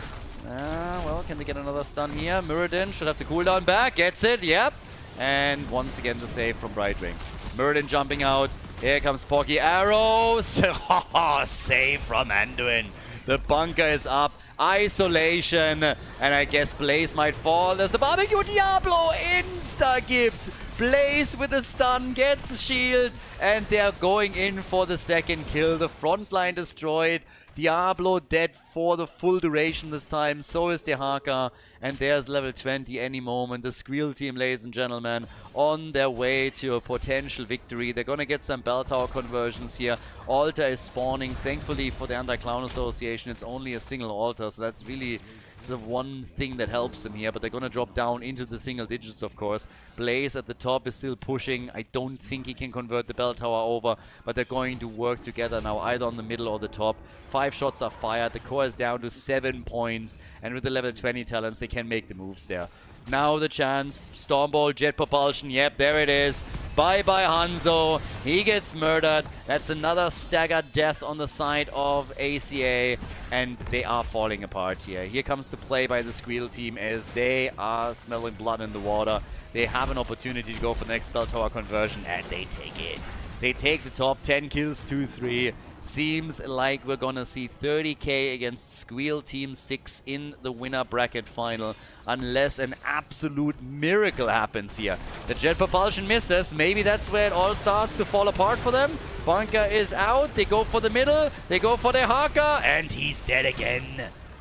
Well, can they get another stun here? Muradin should have the cooldown back. Gets it, yep. And once again, the save from Brightwing. Muradin jumping out. Here comes Porky. Arrows. Save from Anduin. The bunker is up. Isolation. And I guess Blaze might fall. There's the barbecue. Diablo insta-gift. Blaze with a stun gets a shield. And they're going in for the second kill. The front line destroyed. Diablo dead for the full duration this time. So is Dehaka. And there's level 20 any moment. The Squeal team, ladies and gentlemen, on their way to a potential victory. They're going to get some bell tower conversions here. Altar is spawning. Thankfully for the Anti Clown Association, it's only a single altar. So that's really the one thing that helps them here. But they're going to drop down into the single digits, of course. Blaze at the top is still pushing. I don't think he can convert the bell tower over. But they're going to work together now, either on the middle or the top. 5 shots are fired. The core is down to 7 points. And with the level 20 talents, they can make the moves there. Now the chance. Stormbolt, Jet Propulsion. Yep, there it is. Bye-bye Hanzo. He gets murdered. That's another staggered death on the side of ACA. And they are falling apart here. Here comes the play by the Squeal team as they are smelling blood in the water. They have an opportunity to go for the next Bell Tower conversion. And they take it. They take the top 10 kills, 2-3. Seems like we're gonna see 30k against Squeal Team 6 in the winner bracket final, unless an absolute miracle happens here. The Jet Propulsion misses. Maybe that's where it all starts to fall apart for them. Bunker is out. They go for the middle. They go for Dehaka, and he's dead again.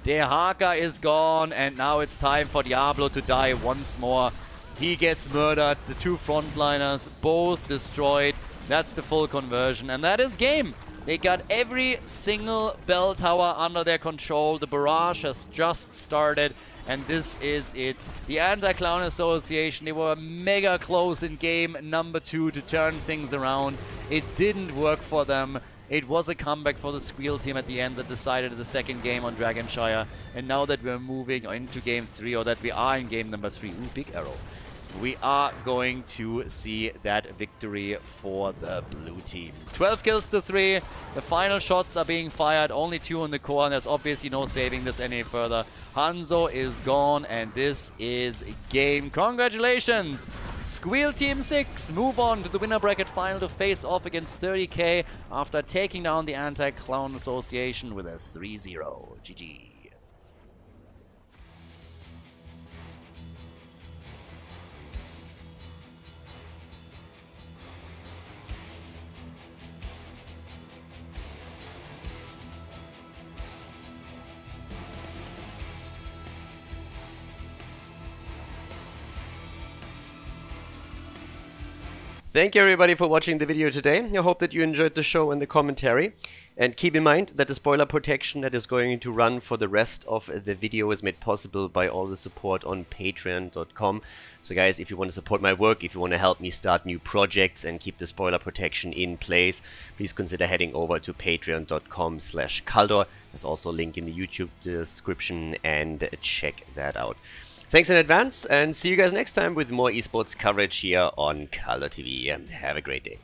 Dehaka is gone, and now it's time for Diablo to die once more. He gets murdered. The 2 frontliners both destroyed. That's the full conversion, and that is game. They got every single bell tower under their control. The barrage has just started, and this is it. The Anti-Clown Association, they were mega close in game number 2 to turn things around. It didn't work for them. It was a comeback for the Squeal team at the end that decided the second game on Dragonshire. And now that we're moving into game 3, or that we are in game number 3. Ooh, big arrow. We are going to see that victory for the blue team. 12 kills to 3. The final shots are being fired. Only 2 on the core, and there's obviously no saving this any further. Hanzo is gone, and this is game. Congratulations! Squeal Team 6 move on to the winner bracket final to face off against 30k after taking down the Anti-Clown Association with a 3-0. GG. Thank you everybody for watching the video today. I hope that you enjoyed the show and the commentary. And keep in mind that the spoiler protection that is going to run for the rest of the video is made possible by all the support on patreon.com. So guys, if you want to support my work, if you want to help me start new projects and keep the spoiler protection in place, please consider heading over to patreon.com/Kaldor. There's also a link in the YouTube description, and check that out. Thanks in advance, and see you guys next time with more esports coverage here on Kaldor TV. Have a great day.